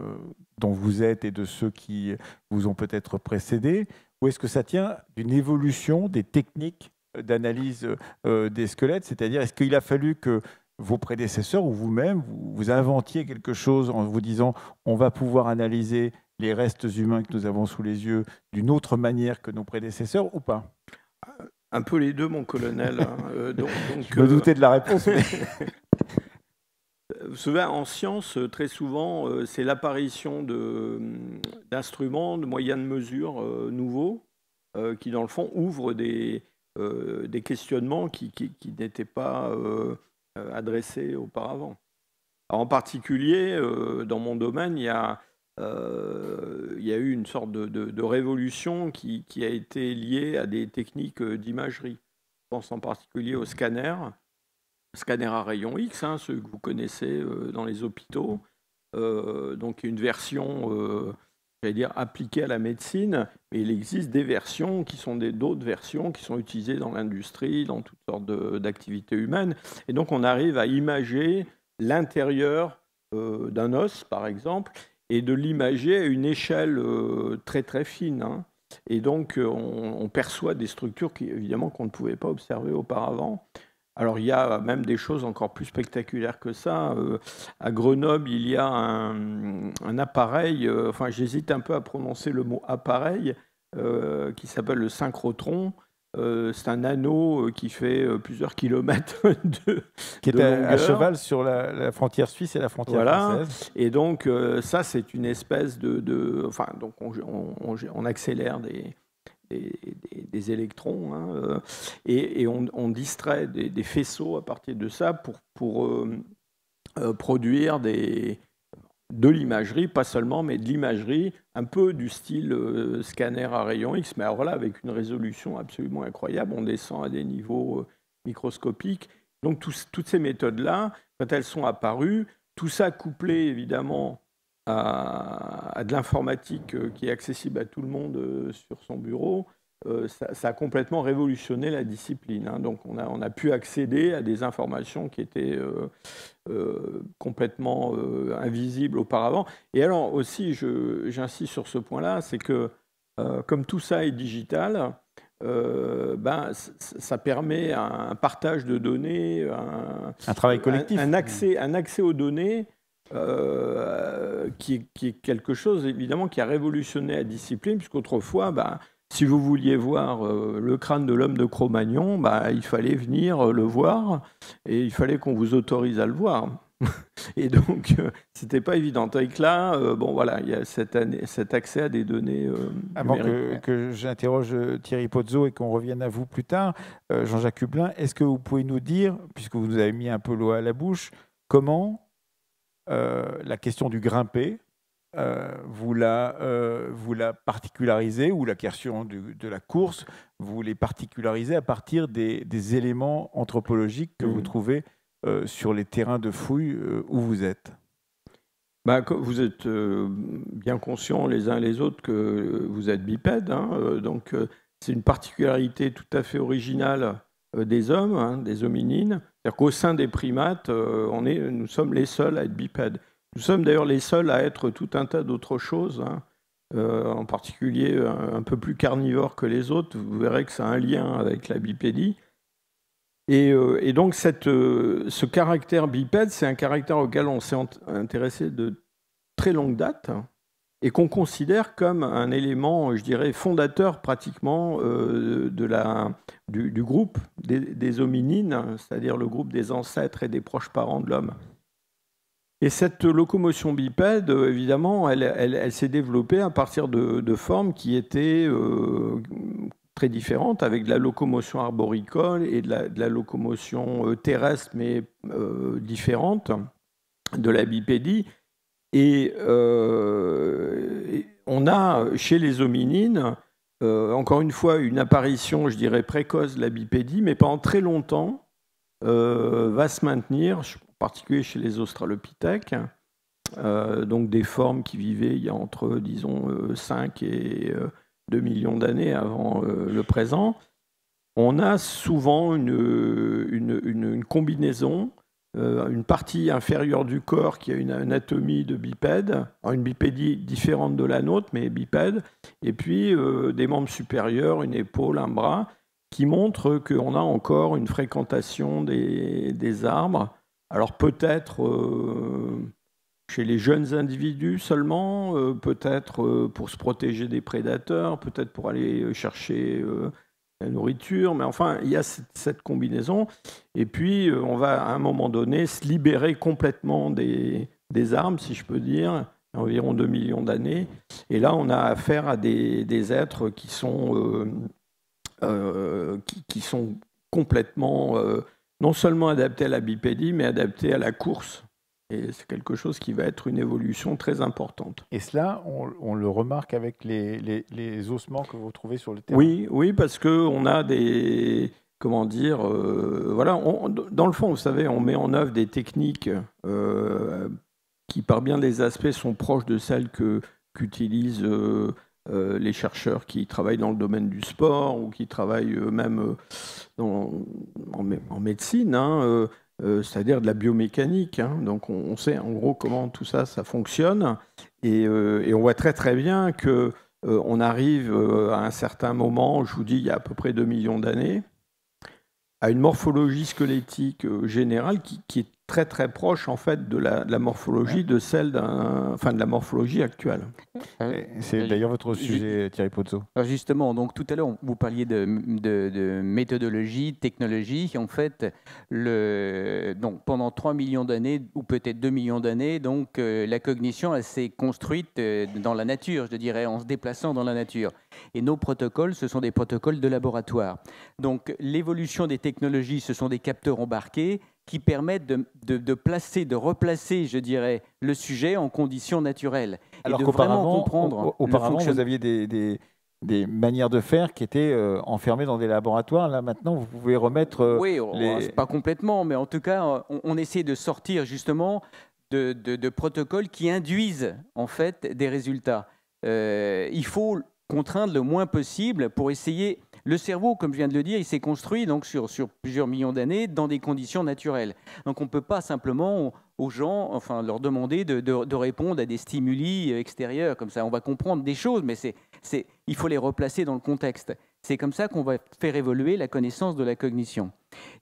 dont vous êtes et de ceux qui vous ont peut-être précédés, ou est-ce que ça tient d'une évolution des techniques d'analyse euh, des squelettes? C'est-à-dire, est-ce qu'il a fallu que vos prédécesseurs ou vous-même, vous, vous inventiez quelque chose en vous disant « on va pouvoir analyser les restes humains que nous avons sous les yeux d'une autre manière que nos prédécesseurs » ou pas? Un peu les deux, mon colonel. euh, donc, donc, Je me euh... doutais de la réponse. Mais... Vous savez, en science, très souvent, euh, c'est l'apparition d'instruments, de, de moyens de mesure euh, nouveaux, euh, qui, dans le fond, ouvrent des, euh, des questionnements qui, qui, qui n'étaient pas euh, adressés auparavant. Alors, en particulier, euh, dans mon domaine, il y a... Euh, il y a eu une sorte de, de, de révolution qui, qui a été liée à des techniques d'imagerie. Je pense en particulier au scanner, scanner à rayon X, hein, ceux que vous connaissez dans les hôpitaux. Euh, donc une version, euh, j'allais dire, appliquée à la médecine, mais il existe des versions qui sont d'autres versions qui sont utilisées dans l'industrie, dans toutes sortes d'activités humaines. Et donc on arrive à imager l'intérieur euh, d'un os, par exemple, et de l'imager à une échelle euh, très très fine. Hein. Et donc on, on perçoit des structures qui, évidemment qu'on ne pouvait pas observer auparavant. Alors il y a même des choses encore plus spectaculaires que ça. Euh, à Grenoble, il y a un, un appareil, euh, enfin j'hésite un peu à prononcer le mot appareil, euh, qui s'appelle le synchrotron. Euh, c'est un anneau qui fait plusieurs kilomètres de Qui est de à, à cheval sur la, la frontière suisse et la frontière voilà. française. Et donc, euh, ça, c'est une espèce de... de enfin, donc on, on, on accélère des, des, des, des électrons hein, euh, et, et on, on distrait des, des faisceaux à partir de ça pour, pour euh, euh, produire des... de l'imagerie, pas seulement, mais de l'imagerie un peu du style euh, scanner à rayon X, mais alors là, avec une résolution absolument incroyable, on descend à des niveaux euh, microscopiques. Donc tout, toutes ces méthodes-là, quand elles sont apparues, tout ça couplé évidemment à, à de l'informatique euh, qui est accessible à tout le monde euh, sur son bureau, euh, ça, ça a complètement révolutionné la discipline. Hein. Donc on a, on a pu accéder à des informations qui étaient... Euh, Euh, complètement euh, invisible auparavant. Et alors aussi, j'insiste sur ce point-là, c'est que euh, comme tout ça est digital, euh, ben, ça permet un partage de données, un, un travail collectif, un, un, accès, un accès aux données euh, qui, qui est quelque chose évidemment qui a révolutionné la discipline, puisqu'autrefois, ben, si vous vouliez voir euh, le crâne de l'homme de Cro-Magnon, bah, il fallait venir euh, le voir et il fallait qu'on vous autorise à le voir. Et donc, euh, ce n'était pas évident. Avec là, euh, bon, voilà, il y a cette année, cet accès à des données euh, Avant numériques. que, que j'interroge Thierry Pozzo et qu'on revienne à vous plus tard, euh, Jean-Jacques Hublin, est-ce que vous pouvez nous dire, puisque vous nous avez mis un peu l'eau à la bouche, comment euh, la question du grimper, Euh, vous, la, euh, vous la particularisez, ou la question du, de la course, vous les particularisez à partir des, des éléments anthropologiques que mmh. vous trouvez euh, sur les terrains de fouilles euh, où vous êtes. Bah, vous êtes euh, bien conscients les uns les autres que vous êtes bipèdes, hein, euh, donc euh, c'est une particularité tout à fait originale euh, des hommes, hein, des hominines, c'est-à-dire qu'au sein des primates, euh, on est, nous sommes les seuls à être bipèdes. Nous sommes d'ailleurs les seuls à être tout un tas d'autres choses, hein. euh, en particulier un, un peu plus carnivores que les autres. Vous verrez que ça a un lien avec la bipédie. Et, euh, et donc cette, euh, ce caractère bipède, c'est un caractère auquel on s'est intéressé de très longue date, et qu'on considère comme un élément, je dirais, fondateur pratiquement euh, de la, du, du groupe des, des hominines, c'est-à-dire le groupe des ancêtres et des proches parents de l'homme. Et cette locomotion bipède, évidemment, elle, elle, elle s'est développée à partir de, de formes qui étaient euh, très différentes, avec de la locomotion arboricole et de la, de la locomotion terrestre, mais euh, différente, de la bipédie. Et euh, on a, chez les hominines, euh, encore une fois, une apparition, je dirais, précoce de la bipédie, mais pendant très longtemps, euh, va se maintenir... en particulier chez les australopithèques, euh, donc des formes qui vivaient il y a entre, disons, euh, cinq et euh, deux millions d'années avant euh, le présent. On a souvent une, une, une, une combinaison, euh, une partie inférieure du corps qui a une anatomie de bipède, une bipédie différente de la nôtre, mais bipède, et puis euh, des membres supérieurs, une épaule, un bras, qui montrent qu'on a encore une fréquentation des, des arbres. Alors peut-être euh, chez les jeunes individus seulement, euh, peut-être euh, pour se protéger des prédateurs, peut-être pour aller chercher euh, la nourriture, mais enfin, il y a cette, cette combinaison. Et puis, euh, on va à un moment donné se libérer complètement des, des arbres, si je peux dire, environ deux millions d'années. Et là, on a affaire à des, des êtres qui sont, euh, euh, qui, qui sont complètement... Euh, non seulement adapté à la bipédie, mais adapté à la course. Et c'est quelque chose qui va être une évolution très importante. Et cela, on, on le remarque avec les, les, les ossements que vous trouvez sur le terrain. Oui, oui, parce qu'on a des... Comment dire euh, voilà, on, dans le fond, vous savez, on met en œuvre des techniques euh, qui, par bien des aspects, sont proches de celles que, qu'utilisent euh, euh, les chercheurs qui travaillent dans le domaine du sport ou qui travaillent eux-mêmes... Euh, En, en médecine, hein, euh, euh, c'est-à-dire de la biomécanique. Hein, donc on, on sait en gros comment tout ça, ça fonctionne. Et, euh, et on voit très très bien qu'on euh, arrive euh, à un certain moment, je vous dis il y a à peu près deux millions d'années, à une morphologie squelettique euh, générale qui, qui est très très proche en fait de la, de la morphologie de celle d'un, enfin de la morphologie actuelle. C'est d'ailleurs votre sujet, Thierry Pozzo. Alors justement, donc tout à l'heure vous parliez de, de, de méthodologie, technologie. En fait, le, donc pendant trois millions d'années ou peut-être deux millions d'années, donc euh, la cognition elle s'est construite dans la nature, je dirais, en se déplaçant dans la nature. Et nos protocoles, ce sont des protocoles de laboratoire. Donc l'évolution des technologies, ce sont des capteurs embarqués qui permettent de, de, de placer, de replacer, je dirais, le sujet en conditions naturelles. Alors qu'auparavant, comprendre auparavant vous aviez des, des, des manières de faire qui étaient euh, enfermées dans des laboratoires. Là, maintenant, vous pouvez remettre... Euh, oui, les... pas complètement, mais en tout cas, on, on essaie de sortir justement de, de, de protocoles qui induisent, en fait, des résultats. Euh, il faut contraindre le moins possible pour essayer... Le cerveau, comme je viens de le dire, il s'est construit donc sur, sur plusieurs millions d'années dans des conditions naturelles. Donc on ne peut pas simplement aux gens, enfin, leur demander de, de, de répondre à des stimuli extérieurs. Comme ça, on va comprendre des choses, mais c'est, c'est, il faut les replacer dans le contexte. C'est comme ça qu'on va faire évoluer la connaissance de la cognition.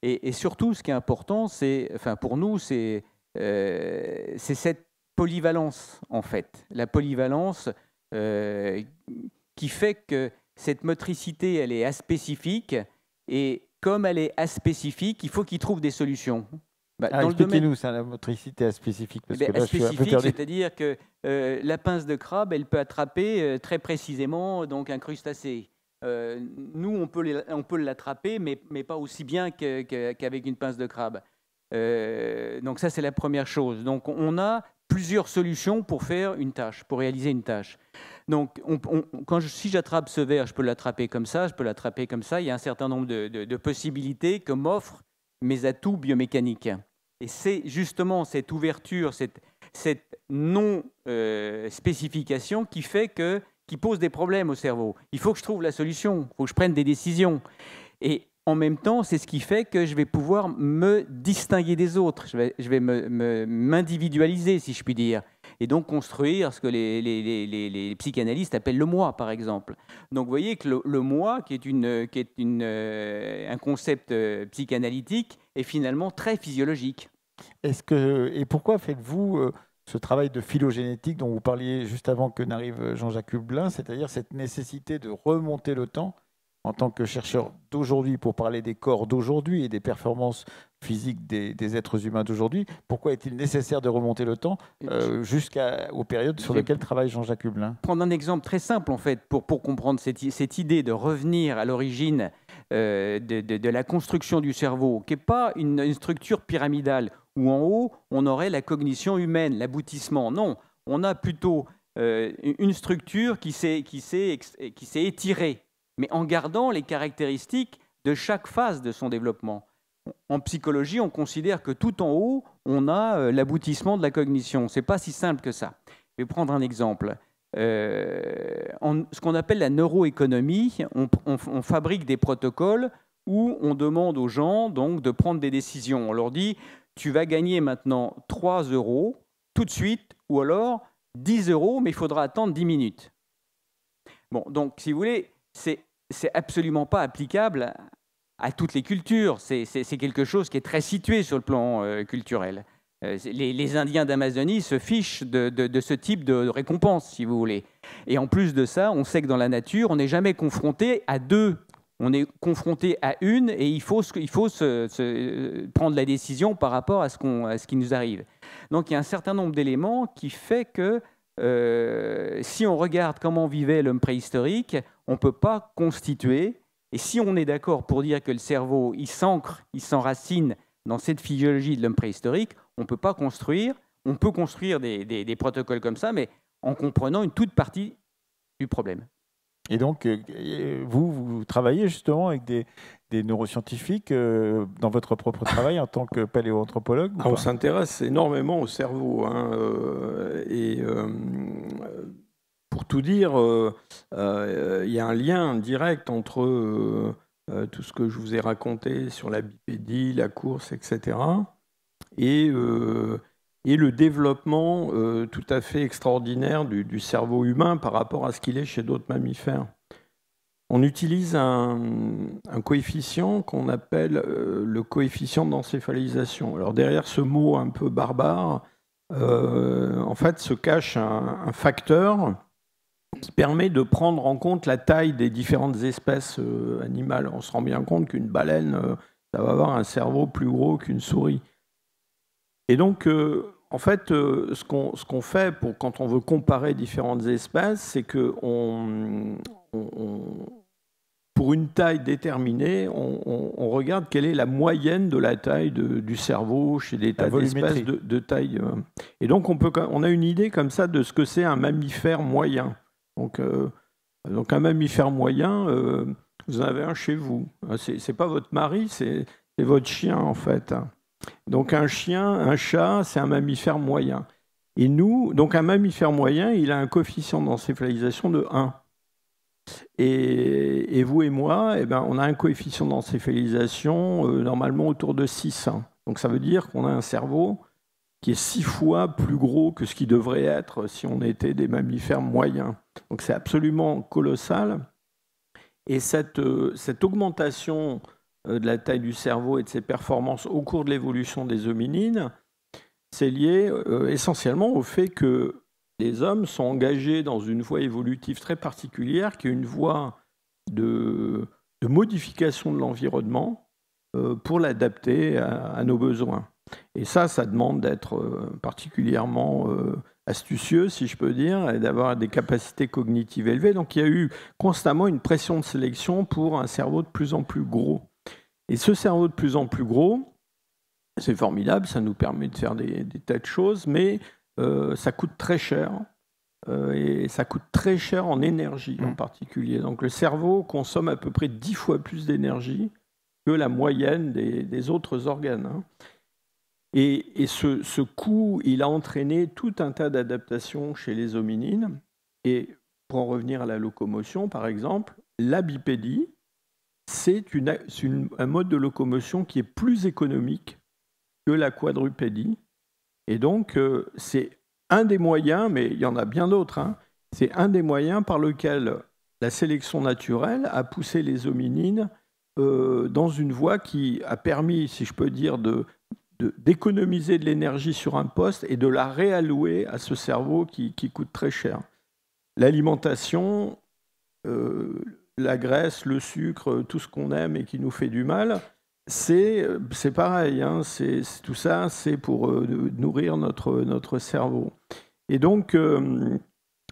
Et, et surtout, ce qui est important, c'est, enfin, pour nous, c'est, euh, c'est cette polyvalence, en fait. La polyvalence euh, qui fait que cette motricité, elle est aspécifique, et comme elle est aspécifique, il faut qu'ils trouvent des solutions. Bah, ah, expliquez-nous ça, la motricité aspécifique. Parce que là, aspécifique, c'est-à-dire que euh, la pince de crabe, elle peut attraper euh, très précisément donc, un crustacé. Euh, nous, on peut, les, on peut l'attraper, mais, mais pas aussi bien que, que, qu'avec une pince de crabe. Euh, donc ça, c'est la première chose. Donc on a plusieurs solutions pour faire une tâche, pour réaliser une tâche. Donc, on, on, quand je, si j'attrape ce verre, je peux l'attraper comme ça, je peux l'attraper comme ça. Il y a un certain nombre de, de, de possibilités que m'offrent mes atouts biomécaniques. Et c'est justement cette ouverture, cette, cette non-spécification euh, qui fait que, qui pose des problèmes au cerveau. Il faut que je trouve la solution, il faut que je prenne des décisions. Et en même temps, c'est ce qui fait que je vais pouvoir me distinguer des autres. Je vais, je vais me, me, m'individualiser, si je puis dire. Et donc construire ce que les, les, les, les psychanalystes appellent le moi, par exemple. Donc vous voyez que le, le moi, qui est, une, qui est une, euh, un concept euh, psychanalytique, est finalement très physiologique. Est-ce que, et pourquoi faites-vous euh, ce travail de phylogénétique dont vous parliez juste avant que n'arrive Jean-Jacques Hublin, c'est-à-dire cette nécessité de remonter le temps en tant que chercheur d'aujourd'hui pour parler des corps d'aujourd'hui et des performances physiques des, des êtres humains d'aujourd'hui. Pourquoi est-il nécessaire de remonter le temps euh, jusqu'aux périodes sur lesquelles travaille Jean-Jacques Hublin? Prendre un exemple très simple en fait pour, pour comprendre cette, cette idée de revenir à l'origine euh, de, de, de la construction du cerveau, qui n'est pas une, une structure pyramidale où en haut on aurait la cognition humaine, l'aboutissement. Non, on a plutôt euh, une structure qui s'est qui s'est qui s'est étirée, mais en gardant les caractéristiques de chaque phase de son développement. En psychologie, on considère que tout en haut, on a l'aboutissement de la cognition. Ce n'est pas si simple que ça. Je vais prendre un exemple. Euh, en, ce qu'on appelle la neuroéconomie, on, on, on fabrique des protocoles où on demande aux gens donc, de prendre des décisions. On leur dit, tu vas gagner maintenant trois euros tout de suite, ou alors dix euros, mais il faudra attendre dix minutes. Bon, donc, si vous voulez... c'est absolument pas applicable à, à toutes les cultures. C'est quelque chose qui est très situé sur le plan euh, culturel. Euh, les, les Indiens d'Amazonie se fichent de, de, de ce type de récompense, si vous voulez. Et en plus de ça, on sait que dans la nature, on n'est jamais confronté à deux. On est confronté à une et il faut, il faut se, se prendre la décision par rapport à ce, qu'on, à ce qui nous arrive. Donc, il y a un certain nombre d'éléments qui fait que Euh, si on regarde comment vivait l'homme préhistorique, on ne peut pas constituer, et si on est d'accord pour dire que le cerveau, il s'ancre, il s'enracine dans cette physiologie de l'homme préhistorique, on ne peut pas construire, on peut construire des, des, des protocoles comme ça, mais en comprenant une toute partie du problème. Et donc, vous, vous travaillez justement avec des, des neuroscientifiques euh, dans votre propre travail en tant que paléoanthropologue? Ah, on s'intéresse énormément au cerveau. Hein, euh, et euh, pour tout dire, il euh, euh, y a un lien direct entre euh, tout ce que je vous ai raconté sur la bipédie, la course, et cetera, et, euh, et le développement euh, tout à fait extraordinaire du, du cerveau humain par rapport à ce qu'il est chez d'autres mammifères. On utilise un, un coefficient qu'on appelle euh, le coefficient d'encéphalisation. Alors derrière ce mot un peu barbare, euh, en fait, se cache un, un facteur qui permet de prendre en compte la taille des différentes espèces euh, animales. On se rend bien compte qu'une baleine, euh, ça va avoir un cerveau plus gros qu'une souris. Et donc... Euh, En fait, ce qu'on ce qu'on fait pour, quand on veut comparer différentes espèces, c'est que on, on, pour une taille déterminée, on, on, on regarde quelle est la moyenne de la taille de, du cerveau chez des tas d'espèces de, de taille. Et donc, on, peut, on a une idée comme ça de ce que c'est un mammifère moyen. Donc, euh, donc un mammifère moyen, euh, vous en avez un chez vous. C'est pas votre mari, c'est votre chien, en fait. Donc un chien, un chat, c'est un mammifère moyen. Et nous, donc un mammifère moyen, il a un coefficient d'encéphalisation de un. Et, et vous et moi, eh ben, on a un coefficient d'encéphalisation euh, normalement autour de six. Donc ça veut dire qu'on a un cerveau qui est six fois plus gros que ce qui devrait être si on était des mammifères moyens. Donc c'est absolument colossal. Et cette, euh, cette augmentation... de la taille du cerveau et de ses performances au cours de l'évolution des hominines, c'est lié euh, essentiellement au fait que les hommes sont engagés dans une voie évolutive très particulière, qui est une voie de, de modification de l'environnement euh, pour l'adapter à, à nos besoins. Et ça, ça demande d'être euh, particulièrement euh, astucieux, si je peux dire, et d'avoir des capacités cognitives élevées. Donc il y a eu constamment une pression de sélection pour un cerveau de plus en plus gros. Et ce cerveau de plus en plus gros, c'est formidable, ça nous permet de faire des, des tas de choses, mais euh, ça coûte très cher, euh, et ça coûte très cher en énergie en particulier. Donc le cerveau consomme à peu près dix fois plus d'énergie que la moyenne des, des autres organes. Hein. Et, et ce, ce coût, il a entraîné tout un tas d'adaptations chez les hominines. Et pour en revenir à la locomotion, par exemple, la bipédie, c'est une, une, un mode de locomotion qui est plus économique que la quadrupédie. Et donc, euh, c'est un des moyens, mais il y en a bien d'autres, hein, c'est un des moyens par lequel la sélection naturelle a poussé les hominines euh, dans une voie qui a permis, si je peux dire, de, d'économiser de, de l'énergie sur un poste et de la réallouer à ce cerveau qui, qui coûte très cher. L'alimentation, euh, la graisse, le sucre, tout ce qu'on aime et qui nous fait du mal, c'est pareil. Hein, c'est, tout ça, c'est pour euh, nourrir notre, notre cerveau. Et donc, euh,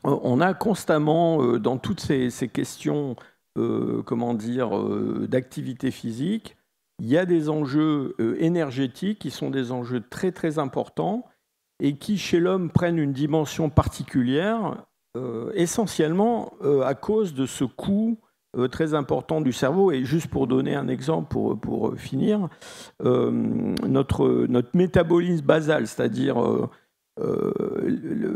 on a constamment, euh, dans toutes ces, ces questions euh, comment dire, euh, d'activité physique, il y a des enjeux euh, énergétiques qui sont des enjeux très, très importants et qui, chez l'homme, prennent une dimension particulière, euh, essentiellement euh, à cause de ce coût euh, très important du cerveau. Et juste pour donner un exemple, pour, pour finir, euh, notre, notre métabolisme basal, c'est-à-dire... Euh, Euh,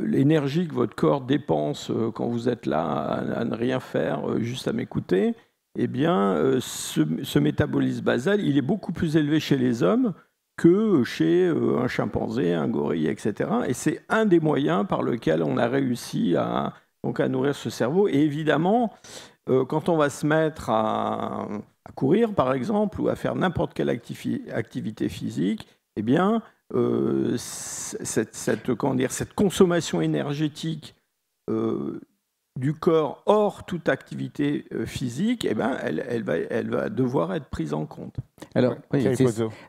l'énergie que votre corps dépense euh, quand vous êtes là à, à ne rien faire, euh, juste à m'écouter, eh bien, euh, ce, ce métabolisme basal, il est beaucoup plus élevé chez les hommes que chez euh, un chimpanzé, un gorille, et cetera. Et c'est un des moyens par lequel on a réussi à, donc à nourrir ce cerveau. Et évidemment, euh, quand on va se mettre à, à courir, par exemple, ou à faire n'importe quelle activi- activité physique, eh bien, Euh, cette, cette, comment dire, cette consommation énergétique euh, du corps hors toute activité physique, eh ben, elle, elle, va, elle va devoir être prise en compte. Alors, oui,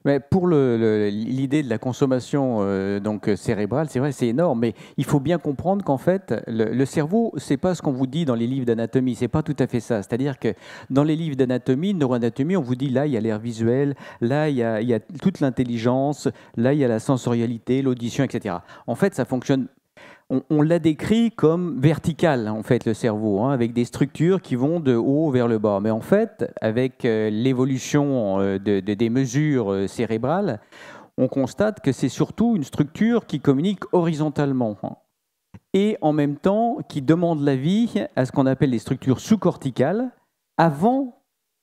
mais pour l'idée de la consommation euh, donc, cérébrale, c'est vrai, c'est énorme, mais il faut bien comprendre qu'en fait, le, le cerveau, ce n'est pas ce qu'on vous dit dans les livres d'anatomie, ce n'est pas tout à fait ça. C'est-à-dire que dans les livres d'anatomie, neuroanatomie, on vous dit là, il y a l'air visuel, là, il y a, il y a toute l'intelligence, là, il y a la sensorialité, l'audition, et cetera. En fait, ça fonctionne... On, on l'a décrit comme vertical, en fait, le cerveau, hein, avec des structures qui vont de haut vers le bas. Mais en fait, avec euh, l'évolution euh, de, de, des mesures euh, cérébrales, on constate que c'est surtout une structure qui communique horizontalement, hein, et en même temps qui demande l'avis à ce qu'on appelle les structures sous-corticales avant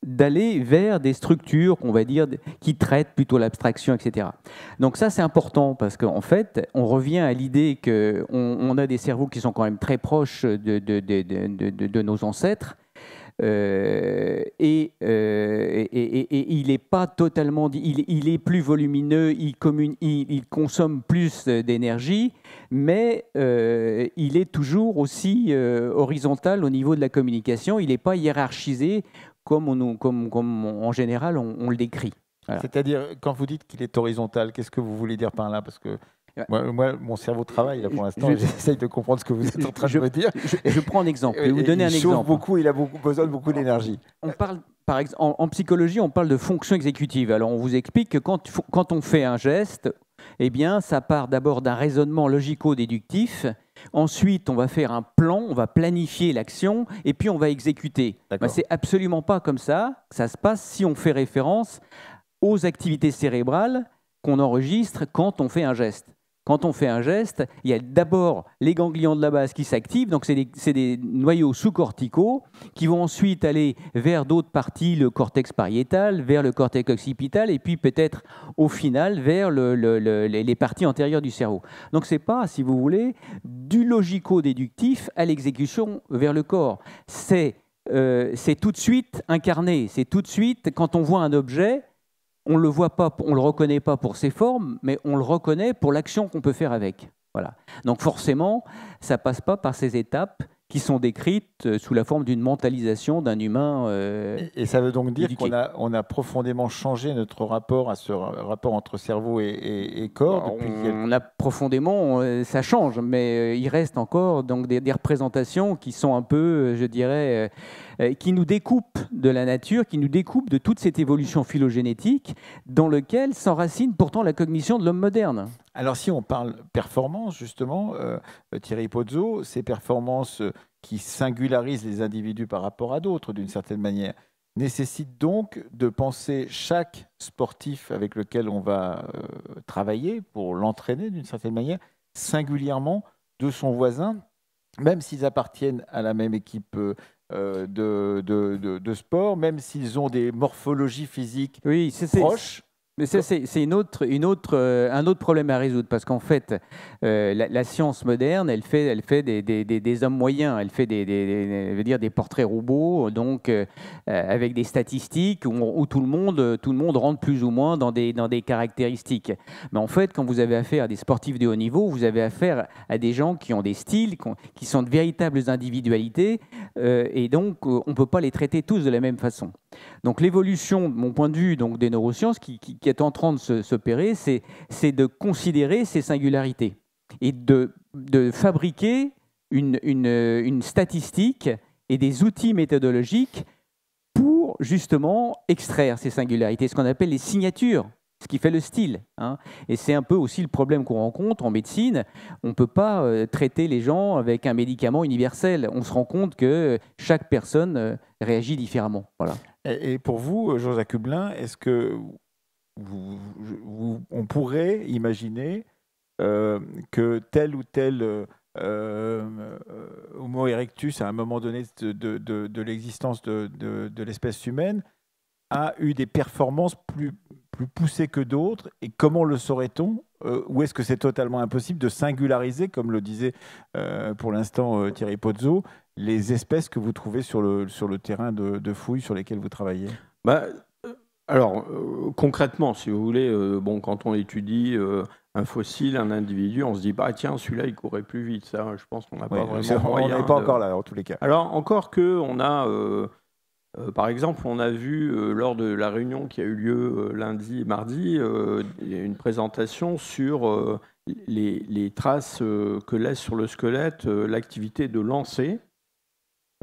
d'aller vers des structures, on va dire, qui traitent plutôt l'abstraction, et cetera. Donc ça, c'est important, parce qu'en fait, on revient à l'idée qu'on on a des cerveaux qui sont quand même très proches de, de, de, de, de, de nos ancêtres, euh, et, euh, et, et, et il n'est pas totalement... Il, il est plus volumineux, il, commune, il, il consomme plus d'énergie, mais euh, il est toujours aussi euh, horizontal au niveau de la communication, il n'est pas hiérarchisé Comme, on, comme, comme on, en général on, on le décrit. Voilà. C'est-à-dire, quand vous dites qu'il est horizontal, qu'est-ce que vous voulez dire par là? Parce que ouais. moi, moi, mon cerveau travaille là pour l'instant, je, j'essaye de comprendre ce que vous êtes en train je, de me dire. Je, je prends un exemple, je vais vous donner un exemple. Il chauffe beaucoup, il a beaucoup, besoin de beaucoup d'énergie. On parle, par exemple, en, en psychologie, on parle de fonction exécutive. Alors on vous explique que quand, quand on fait un geste, eh bien, ça part d'abord d'un raisonnement logico-déductif. Ensuite, on va faire un plan, on va planifier l'action et puis on va exécuter. Ben, c'est absolument pas comme ça que ça se passe si on fait référence aux activités cérébrales qu'on enregistre quand on fait un geste. Quand on fait un geste, il y a d'abord les ganglions de la base qui s'activent, donc c'est des, des noyaux sous-corticaux qui vont ensuite aller vers d'autres parties, le cortex pariétal, vers le cortex occipital, et puis peut-être au final vers le, le, le, les parties antérieures du cerveau. Donc c'est pas, si vous voulez, du logico-déductif à l'exécution vers le corps. C'est euh, c'est tout de suite incarné, c'est tout de suite, quand on voit un objet, on ne le voit pas, on le reconnaît pas pour ses formes, mais on le reconnaît pour l'action qu'on peut faire avec. Voilà. Donc forcément, ça ne passe pas par ces étapes qui sont décrites sous la forme d'une mentalisation d'un humain euh, Et ça veut donc dire qu'on a, on a profondément changé notre rapport à ce rapport entre cerveau et, et, et corps. Alors, depuis on, quelques... on a profondément, euh, ça change, mais euh, il reste encore donc, des, des représentations qui sont un peu, euh, je dirais, euh, euh, qui nous découpent de la nature, qui nous découpent de toute cette évolution phylogénétique dans laquelle s'enracine pourtant la cognition de l'homme moderne. Alors si on parle performance, justement, euh, Thierry Pozzo, ces performances qui singularisent les individus par rapport à d'autres, d'une certaine manière, nécessitent donc de penser chaque sportif avec lequel on va euh, travailler pour l'entraîner, d'une certaine manière, singulièrement de son voisin, même s'ils appartiennent à la même équipe euh, de, de, de, de sport, même s'ils ont des morphologies physiques oui, proches. Mais c'est une autre, une autre, euh, un autre problème à résoudre, parce qu'en fait, euh, la, la science moderne, elle fait, elle fait des, des, des, des hommes moyens, elle fait des, des, des, je veux dire, des portraits robots, donc euh, avec des statistiques où, où tout le monde, tout le monde rentre plus ou moins dans des, dans des caractéristiques. Mais en fait, quand vous avez affaire à des sportifs de haut niveau, vous avez affaire à des gens qui ont des styles, qui sont de véritables individualités, euh, et donc on ne peut pas les traiter tous de la même façon. Donc l'évolution, de mon point de vue, donc, des neurosciences qui, qui, qui est en train de s'opérer, c'est de considérer ces singularités et de, de fabriquer une, une, une statistique et des outils méthodologiques pour justement extraire ces singularités, ce qu'on appelle les signatures, ce qui fait le style, hein. Et c'est un peu aussi le problème qu'on rencontre en médecine. On ne peut pas euh, traiter les gens avec un médicament universel. On se rend compte que chaque personne euh, réagit différemment. Voilà. Et, et pour vous, Jean-Jacques Hublin, est-ce que vous, vous, on pourrait imaginer euh, que tel ou tel euh, euh, Homo erectus, à un moment donné de, de, de, de l'existence de, de, de l'espèce humaine, a eu des performances plus, plus poussées que d'autres, et comment le saurait-on? euh, Ou est-ce que c'est totalement impossible de singulariser, comme le disait euh, pour l'instant euh, Thierry Pozzo, les espèces que vous trouvez sur le, sur le terrain de, de fouilles sur lesquelles vous travaillez? Bah, alors, euh, concrètement, si vous voulez, euh, bon, quand on étudie euh, un fossile, un individu, on se dit bah, « tiens, celui-là, il courait plus vite ». Ça, je pense qu'on n'a oui, pas vraiment On n'est pas de... encore là, en tous les cas. Alors, encore qu'on a... Euh, Euh, par exemple, on a vu, euh, lors de la réunion qui a eu lieu euh, lundi et mardi, euh, une présentation sur euh, les, les traces euh, que laisse sur le squelette euh, l'activité de lancer.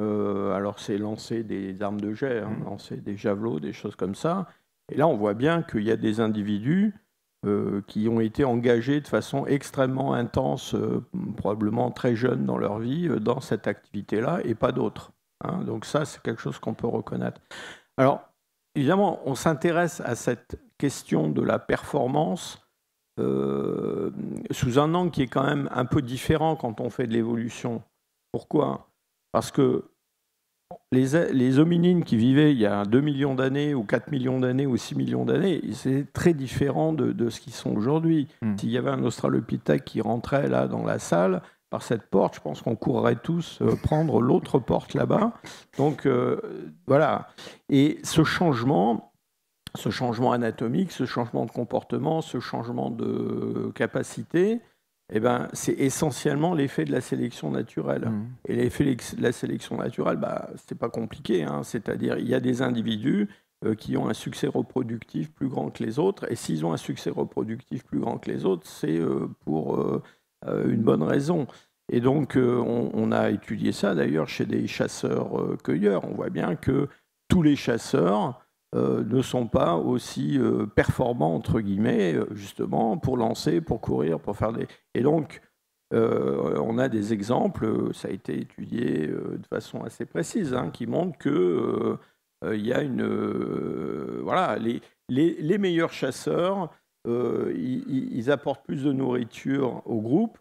Euh, alors, c'est lancer des armes de jet, hein, lancer des javelots, des choses comme ça. Et là, on voit bien qu'il y a des individus euh, qui ont été engagés de façon extrêmement intense, euh, probablement très jeunes dans leur vie, euh, dans cette activité-là, et pas d'autres. Hein, donc ça, c'est quelque chose qu'on peut reconnaître. Alors, évidemment, on s'intéresse à cette question de la performance euh, sous un angle qui est quand même un peu différent quand on fait de l'évolution. Pourquoi? Parce que les, les hominines qui vivaient il y a deux millions d'années, ou quatre millions d'années, ou six millions d'années, c'est très différent de, de ce qu'ils sont aujourd'hui. Mmh. S'il y avait un australopithèque qui rentrait là dans la salle... par cette porte, je pense qu'on courrait tous euh, prendre l'autre porte là-bas. Donc, euh, voilà. Et ce changement, ce changement anatomique, ce changement de comportement, ce changement de capacité, eh ben, c'est essentiellement l'effet de la sélection naturelle. Mmh. Et l'effet de la sélection naturelle, bah, c'est pas compliqué, hein. C'est-à-dire, il y a des individus euh, qui ont un succès reproductif plus grand que les autres. Et s'ils ont un succès reproductif plus grand que les autres, c'est euh, pour... Euh, une bonne raison. Et donc, euh, on, on a étudié ça, d'ailleurs, chez des chasseurs-cueilleurs. Euh, on voit bien que tous les chasseurs euh, ne sont pas aussi euh, performants, entre guillemets, justement, pour lancer, pour courir, pour faire des... Et donc, euh, on a des exemples, ça a été étudié euh, de façon assez précise, hein, qui montrent que euh, euh, y a une... Euh, voilà, les, les, les meilleurs chasseurs... Euh, ils, ils apportent plus de nourriture au groupe,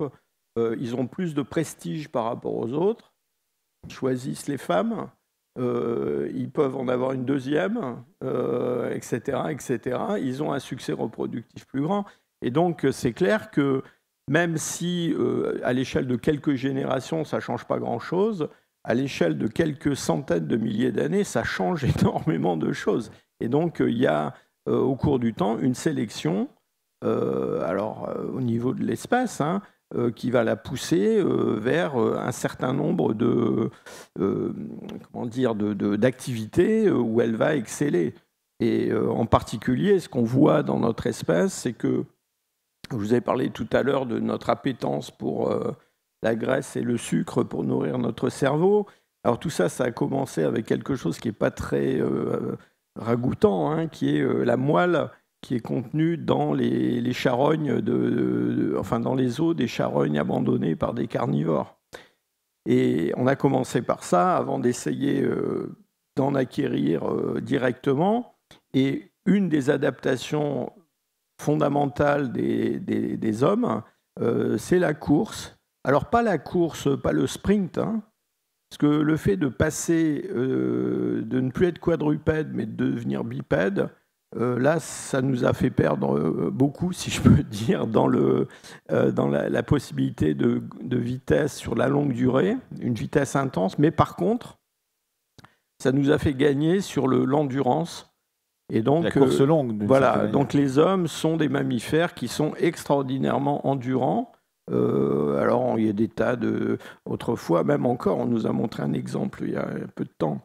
euh, ils ont plus de prestige par rapport aux autres, ils choisissent les femmes, euh, ils peuvent en avoir une deuxième, euh, et cetera, et cetera. Ils ont un succès reproductif plus grand. Et donc, c'est clair que même si, euh, à l'échelle de quelques générations, ça ne change pas grand-chose, à l'échelle de quelques centaines de milliers d'années, ça change énormément de choses. Et donc, il euh, y a... Euh, au cours du temps, une sélection, euh, alors euh, au niveau de l'espèce, hein, euh, qui va la pousser euh, vers euh, un certain nombre de, euh, comment dire, de, de, d'activités euh, où elle va exceller. Et euh, en particulier, ce qu'on voit dans notre espèce, c'est que, je vous ai parlé tout à l'heure de notre appétence pour euh, la graisse et le sucre pour nourrir notre cerveau. Alors tout ça, ça a commencé avec quelque chose qui n'est pas très... Euh, ragoûtant, hein, qui est euh, la moelle qui est contenue dans les, les charognes, de, de, de, enfin dans les eaux des charognes abandonnées par des carnivores. Et on a commencé par ça avant d'essayer euh, d'en acquérir euh, directement. Et une des adaptations fondamentales des, des, des hommes, euh, c'est la course. Alors pas la course, pas le sprint, hein. Parce que le fait de passer, euh, de ne plus être quadrupède, mais de devenir bipède, Euh, là, ça nous a fait perdre euh, beaucoup, si je peux dire, dans, le, euh, dans la, la possibilité de, de vitesse sur la longue durée, une vitesse intense, mais par contre, ça nous a fait gagner sur le, l'endurance. Et donc, la course longue, euh, voilà, donc les hommes sont des mammifères qui sont extraordinairement endurants. Euh, alors, il y a des tas de... Autrefois, même encore, on nous a montré un exemple il y a un peu de temps.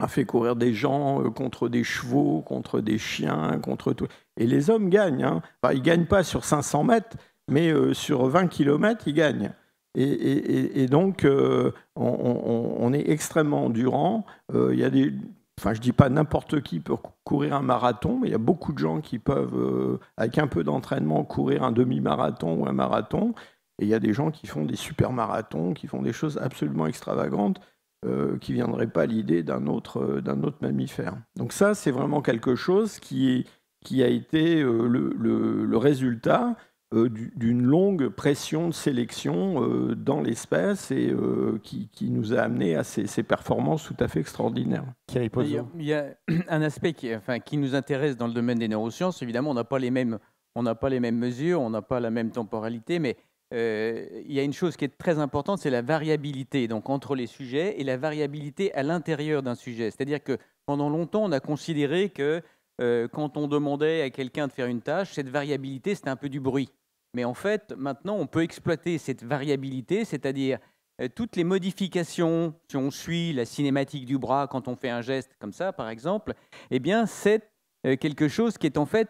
On a fait courir des gens euh, contre des chevaux, contre des chiens, contre tout. Et les hommes gagnent. Hein. Enfin, ils ne gagnent pas sur cinq cents mètres, mais euh, sur vingt kilomètres, ils gagnent. Et, et, et donc, euh, on, on, on est extrêmement endurant. Euh, il y a des... Enfin, je ne dis pas n'importe qui peut courir un marathon, mais il y a beaucoup de gens qui peuvent, euh, avec un peu d'entraînement, courir un demi-marathon ou un marathon. Et il y a des gens qui font des super marathons, qui font des choses absolument extravagantes, euh, qui ne viendraient pas à l'idée d'un autre, euh, d'un autre mammifère. Donc ça, c'est vraiment quelque chose qui, est, qui a été euh, le, le, le résultat euh, d'une longue pression de sélection euh, dans l'espèce et euh, qui, qui nous a amené à ces, ces performances tout à fait extraordinaires. Thierry Pozzo. Il y a un aspect qui, enfin, qui nous intéresse dans le domaine des neurosciences. Évidemment, on n'a pas les mêmes, on n'a pas les mêmes mesures, on n'a pas la même temporalité, mais euh, il y a une chose qui est très importante, c'est la variabilité donc, entre les sujets et la variabilité à l'intérieur d'un sujet. C'est-à-dire que pendant longtemps, on a considéré que euh, quand on demandait à quelqu'un de faire une tâche, cette variabilité, c'était un peu du bruit. Mais en fait, maintenant, on peut exploiter cette variabilité, c'est-à-dire euh, toutes les modifications, si on suit la cinématique du bras quand on fait un geste comme ça, par exemple, eh bien, c'est euh, quelque chose qui est en fait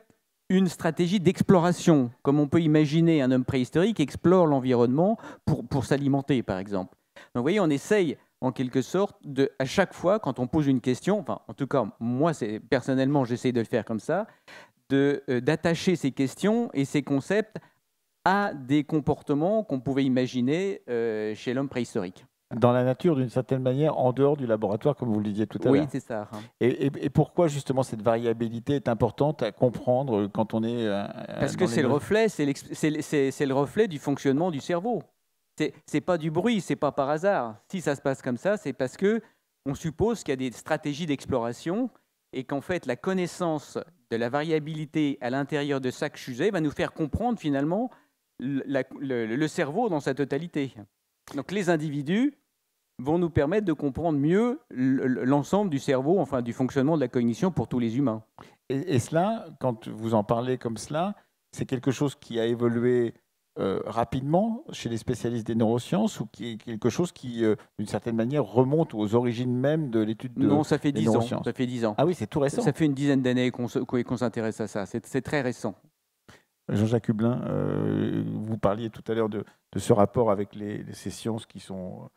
une stratégie d'exploration. Comme on peut imaginer un homme préhistorique explore l'environnement pour, pour s'alimenter, par exemple. Donc, vous voyez, on essaye, en quelque sorte, de, à chaque fois, quand on pose une question, enfin, en tout cas, moi, personnellement, j'essaye de le faire comme ça, de, euh, d'attacher ces questions et ces concepts à des comportements qu'on pouvait imaginer euh, chez l'homme préhistorique. Dans la nature, d'une certaine manière, en dehors du laboratoire, comme vous le disiez tout à l'heure. Oui, c'est ça. Et, et, et pourquoi, justement, cette variabilité est importante à comprendre quand on est... Euh, Parce que c'est le reflet, c'est le reflet du fonctionnement du cerveau. C'est n'est pas du bruit, c'est pas par hasard. Si ça se passe comme ça, c'est parce qu'on suppose qu'il y a des stratégies d'exploration et qu'en fait, la connaissance de la variabilité à l'intérieur de chaque sujet va nous faire comprendre, finalement, la, le, le cerveau dans sa totalité. Donc les individus vont nous permettre de comprendre mieux l'ensemble du cerveau, enfin du fonctionnement de la cognition pour tous les humains. Et, et cela, quand vous en parlez comme cela, c'est quelque chose qui a évolué euh, rapidement chez les spécialistes des neurosciences ou qui est quelque chose qui, euh, d'une certaine manière, remonte aux origines même de l'étude des neurosciences ? Non, ça fait dix ans. Ça fait dix ans. Ah oui, c'est tout récent. Ça fait une dizaine d'années qu'on qu'on s'intéresse à ça. C'est très récent. Jean-Jacques Hublin, euh, vous parliez tout à l'heure de, de ce rapport avec les, ces sciences qui sont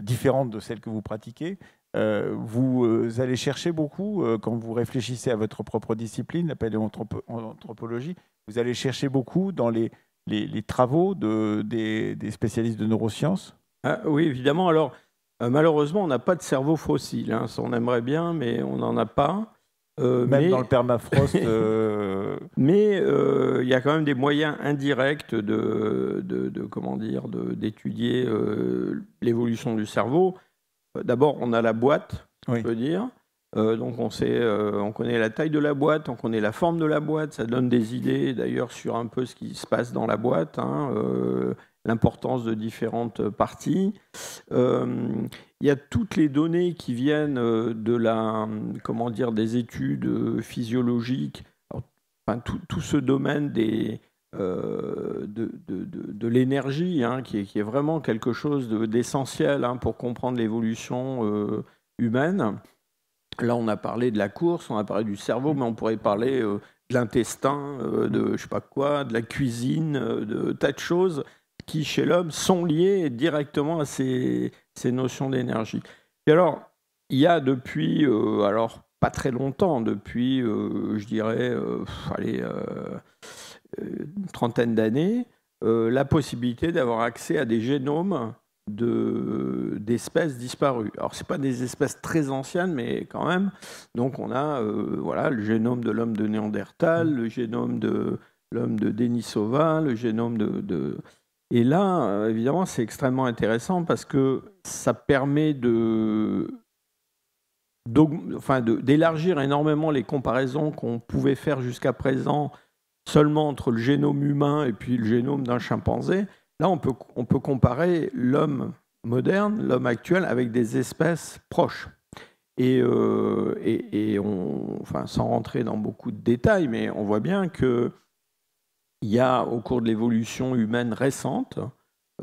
différentes de celles que vous pratiquez. Euh, vous euh, allez chercher beaucoup, euh, quand vous réfléchissez à votre propre discipline, la paléoanthropologie, vous allez chercher beaucoup dans les, les, les travaux de, des, des spécialistes de neurosciences. Ah, oui, évidemment. Alors, euh, malheureusement, on n'a pas de cerveau fossile. Hein. Ça, on aimerait bien, mais on n'en a pas. Euh, Même mais... dans le permafrost. Euh... mais euh, il y a quand même des moyens indirects de, de, de comment dire, de, d'étudier euh, l'évolution du cerveau. D'abord, on a la boîte, oui. Je peux dire. Euh, donc, on sait, euh, on connaît la taille de la boîte, on connaît la forme de la boîte. Ça donne des idées, d'ailleurs, sur un peu ce qui se passe dans la boîte. Hein, euh, l'importance de différentes parties. Euh, il y a toutes les données qui viennent de la, comment dire, des études physiologiques, enfin, tout, tout ce domaine des, euh, de, de, de, de l'énergie, hein, qui, qui est vraiment quelque chose d'essentiel hein, pour comprendre l'évolution euh, humaine. Là, on a parlé de la course, on a parlé du cerveau, mais on pourrait parler euh, de l'intestin, euh, de je ne sais pas quoi, de la cuisine, euh, de tas de choses qui, chez l'homme, sont liés directement à ces, ces notions d'énergie. Et alors, il y a depuis, euh, alors pas très longtemps, depuis, euh, je dirais, euh, allez, euh, une trentaine d'années, euh, la possibilité d'avoir accès à des génomes de, d'espèces disparues. Alors, ce n'est pas des espèces très anciennes, mais quand même. Donc, on a euh, voilà, le génome de l'homme de Néandertal, le génome de l'homme de Denisova, le génome de... de Et là, évidemment, c'est extrêmement intéressant parce que ça permet de enfin de, d'élargir énormément les comparaisons qu'on pouvait faire jusqu'à présent seulement entre le génome humain et puis le génome d'un chimpanzé. Là, on peut, on peut comparer l'homme moderne, l'homme actuel, avec des espèces proches. Et, euh, et, et on, enfin, sans rentrer dans beaucoup de détails, mais on voit bien qu'il y a, au cours de l'évolution humaine récente,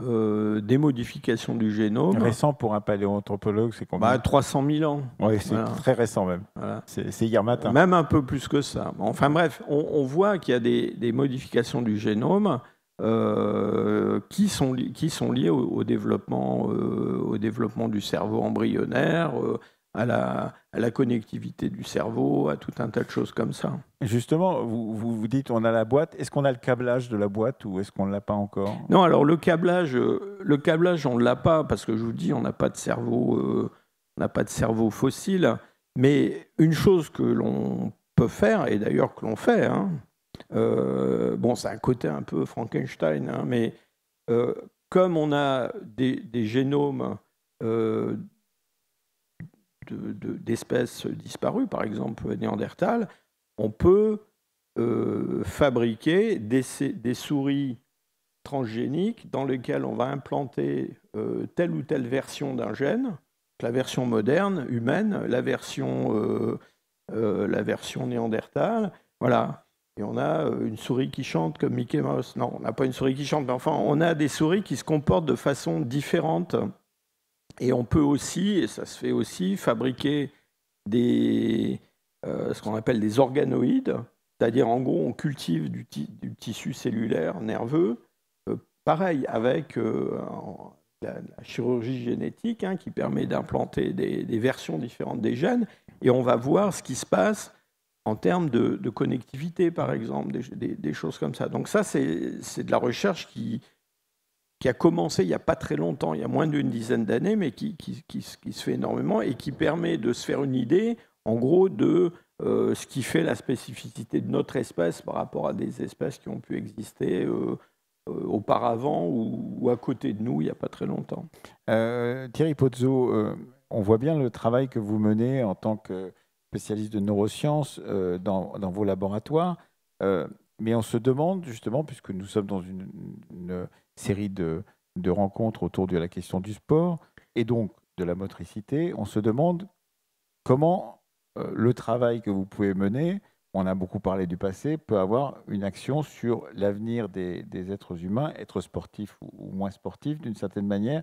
euh, des modifications du génome. Récent pour un paléoanthropologue, c'est combien ? Bah, trois cent mille ans. Oui, c'est voilà. Très récent même. Voilà. C'est hier matin. Même un peu plus que ça. Enfin bref, on, on voit qu'il y a des, des modifications du génome Euh, qui sont, li qui sont liés au, au, développement, euh, au développement du cerveau embryonnaire, euh, à, la, à la connectivité du cerveau, à tout un tas de choses comme ça. Justement, vous vous, vous dites on a la boîte, est-ce qu'on a le câblage de la boîte ou est-ce qu'on ne l'a pas encore? Non, alors le câblage, le câblage on ne l'a pas, parce que je vous dis, on n'a pas de cerveau, euh, on n'a pas de cerveau fossile, mais une chose que l'on peut faire, et d'ailleurs que l'on fait, hein, Euh, bon, c'est un côté un peu Frankenstein, hein, mais euh, comme on a des, des génomes euh, d'espèces de, de, disparues, par exemple Néandertal, on peut euh, fabriquer des, des souris transgéniques dans lesquelles on va implanter euh, telle ou telle version d'un gène, la version moderne, humaine, la version, euh, euh, la version Néandertal, voilà. Et on a une souris qui chante comme Mickey Mouse. Non, on n'a pas une souris qui chante, mais enfin, on a des souris qui se comportent de façon différente. Et on peut aussi, et ça se fait aussi, fabriquer des, euh, ce qu'on appelle des organoïdes, c'est-à-dire, en gros, on cultive du, ti du tissu cellulaire nerveux, euh, pareil, avec euh, en, la, la chirurgie génétique, hein, qui permet d'implanter des, des versions différentes des gènes, et on va voir ce qui se passe en termes de, de connectivité, par exemple, des, des, des choses comme ça. Donc ça, c'est de la recherche qui, qui a commencé il n'y a pas très longtemps, il y a moins d'une dizaine d'années, mais qui, qui, qui, qui se fait énormément et qui permet de se faire une idée, en gros, de euh, ce qui fait la spécificité de notre espèce par rapport à des espèces qui ont pu exister euh, euh, auparavant ou, ou à côté de nous il n'y a pas très longtemps. Euh, Thierry Pozzo, euh, on voit bien le travail que vous menez en tant que spécialiste de neurosciences euh, dans, dans vos laboratoires, euh, mais on se demande justement, puisque nous sommes dans une, une série de, de rencontres autour de la question du sport et donc de la motricité, on se demande comment euh, le travail que vous pouvez mener, on a beaucoup parlé du passé, peut avoir une action sur l'avenir des, des êtres humains, être sportif ou, ou moins sportif d'une certaine manière,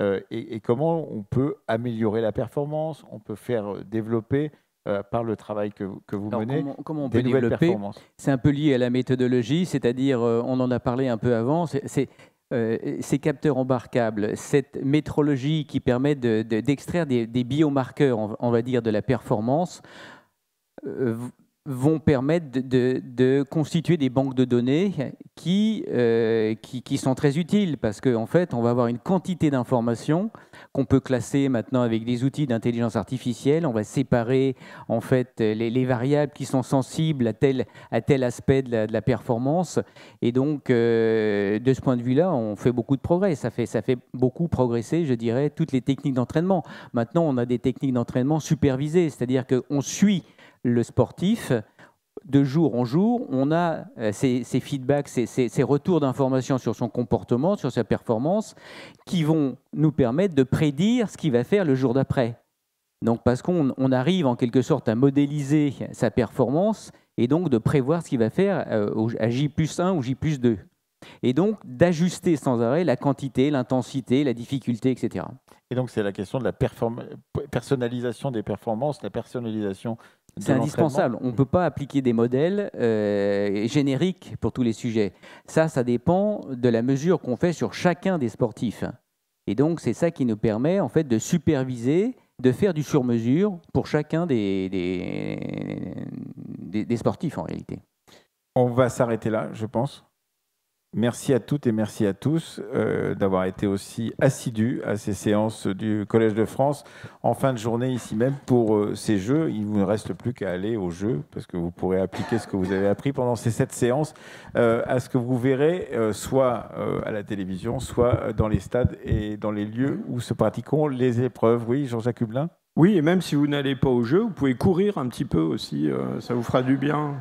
euh, et, et comment on peut améliorer la performance, on peut faire développer Euh, par le travail que, que vous Alors, menez, comment, comment on des peut nouvelles performances. C'est un peu lié à la méthodologie, c'est-à-dire, euh, on en a parlé un peu avant, c'est euh, ces capteurs embarquables, cette métrologie qui permet de, de, d'extraire des, des biomarqueurs, on, on va dire, de la performance, euh, vont permettre de, de, de constituer des banques de données qui, euh, qui, qui sont très utiles, parce qu'en fait, on va avoir une quantité d'informations qu'on peut classer maintenant avec des outils d'intelligence artificielle. On va séparer en fait, les, les variables qui sont sensibles à tel, à tel aspect de la, de la performance. Et donc, euh, de ce point de vue-là, on fait beaucoup de progrès. Ça fait, ça fait beaucoup progresser, je dirais, toutes les techniques d'entraînement. Maintenant, on a des techniques d'entraînement supervisées, c'est-à-dire qu'on suit le sportif, de jour en jour, on a ces, ces feedbacks, ces, ces, ces retours d'informations sur son comportement, sur sa performance, qui vont nous permettre de prédire ce qu'il va faire le jour d'après. Donc, parce qu'on on arrive en quelque sorte à modéliser sa performance et donc de prévoir ce qu'il va faire à J plus un ou J plus deux. Et donc, d'ajuster sans arrêt la quantité, l'intensité, la difficulté, et cetera. Et donc, c'est la question de la personnalisation des performances, la personnalisation... C'est indispensable. On ne peut pas appliquer des modèles euh, génériques pour tous les sujets. Ça, ça dépend de la mesure qu'on fait sur chacun des sportifs. Et donc, c'est ça qui nous permet en fait, de superviser, de faire du sur-mesure pour chacun des, des, des, des sportifs, en réalité. On va s'arrêter là, je pense. Merci à toutes et merci à tous euh, d'avoir été aussi assidus à ces séances du Collège de France en fin de journée ici même pour euh, ces jeux. Il ne vous reste plus qu'à aller aux jeux parce que vous pourrez appliquer ce que vous avez appris pendant ces sept séances euh, à ce que vous verrez euh, soit euh, à la télévision, soit dans les stades et dans les lieux où se pratiqueront les épreuves. Oui, Jean-Jacques Hublin. Oui, et même si vous n'allez pas au jeu, vous pouvez courir un petit peu aussi, euh, ça vous fera du bien.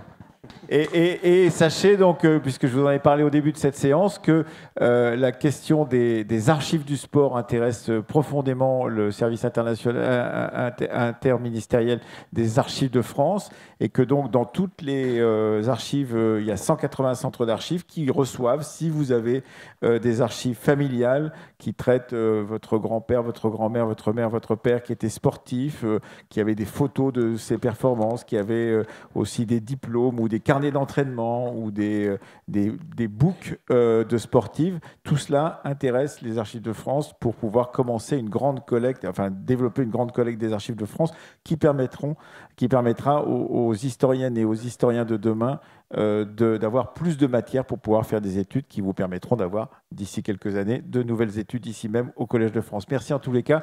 Et, et, et sachez donc, euh, puisque je vous en ai parlé au début de cette séance, que euh, la question des, des archives du sport intéresse profondément le service international, inter, interministériel des archives de France, et que donc dans toutes les euh, archives, euh, il y a cent quatre-vingts centres d'archives qui reçoivent, si vous avez euh, des archives familiales qui traitent euh, votre grand-père, votre grand-mère, votre mère, votre père, qui était sportif, euh, qui avait des photos de ses performances, qui avait euh, aussi des diplômes ou des carnets d'entraînement ou des, des, des books euh, de sportives. Tout cela intéresse les Archives de France pour pouvoir commencer une grande collecte, enfin développer une grande collecte des Archives de France qui, permettront, qui permettra aux, aux historiennes et aux historiens de demain euh, d'avoir de, plus de matière pour pouvoir faire des études qui vous permettront d'avoir d'ici quelques années de nouvelles études ici même au Collège de France. Merci en tous les cas.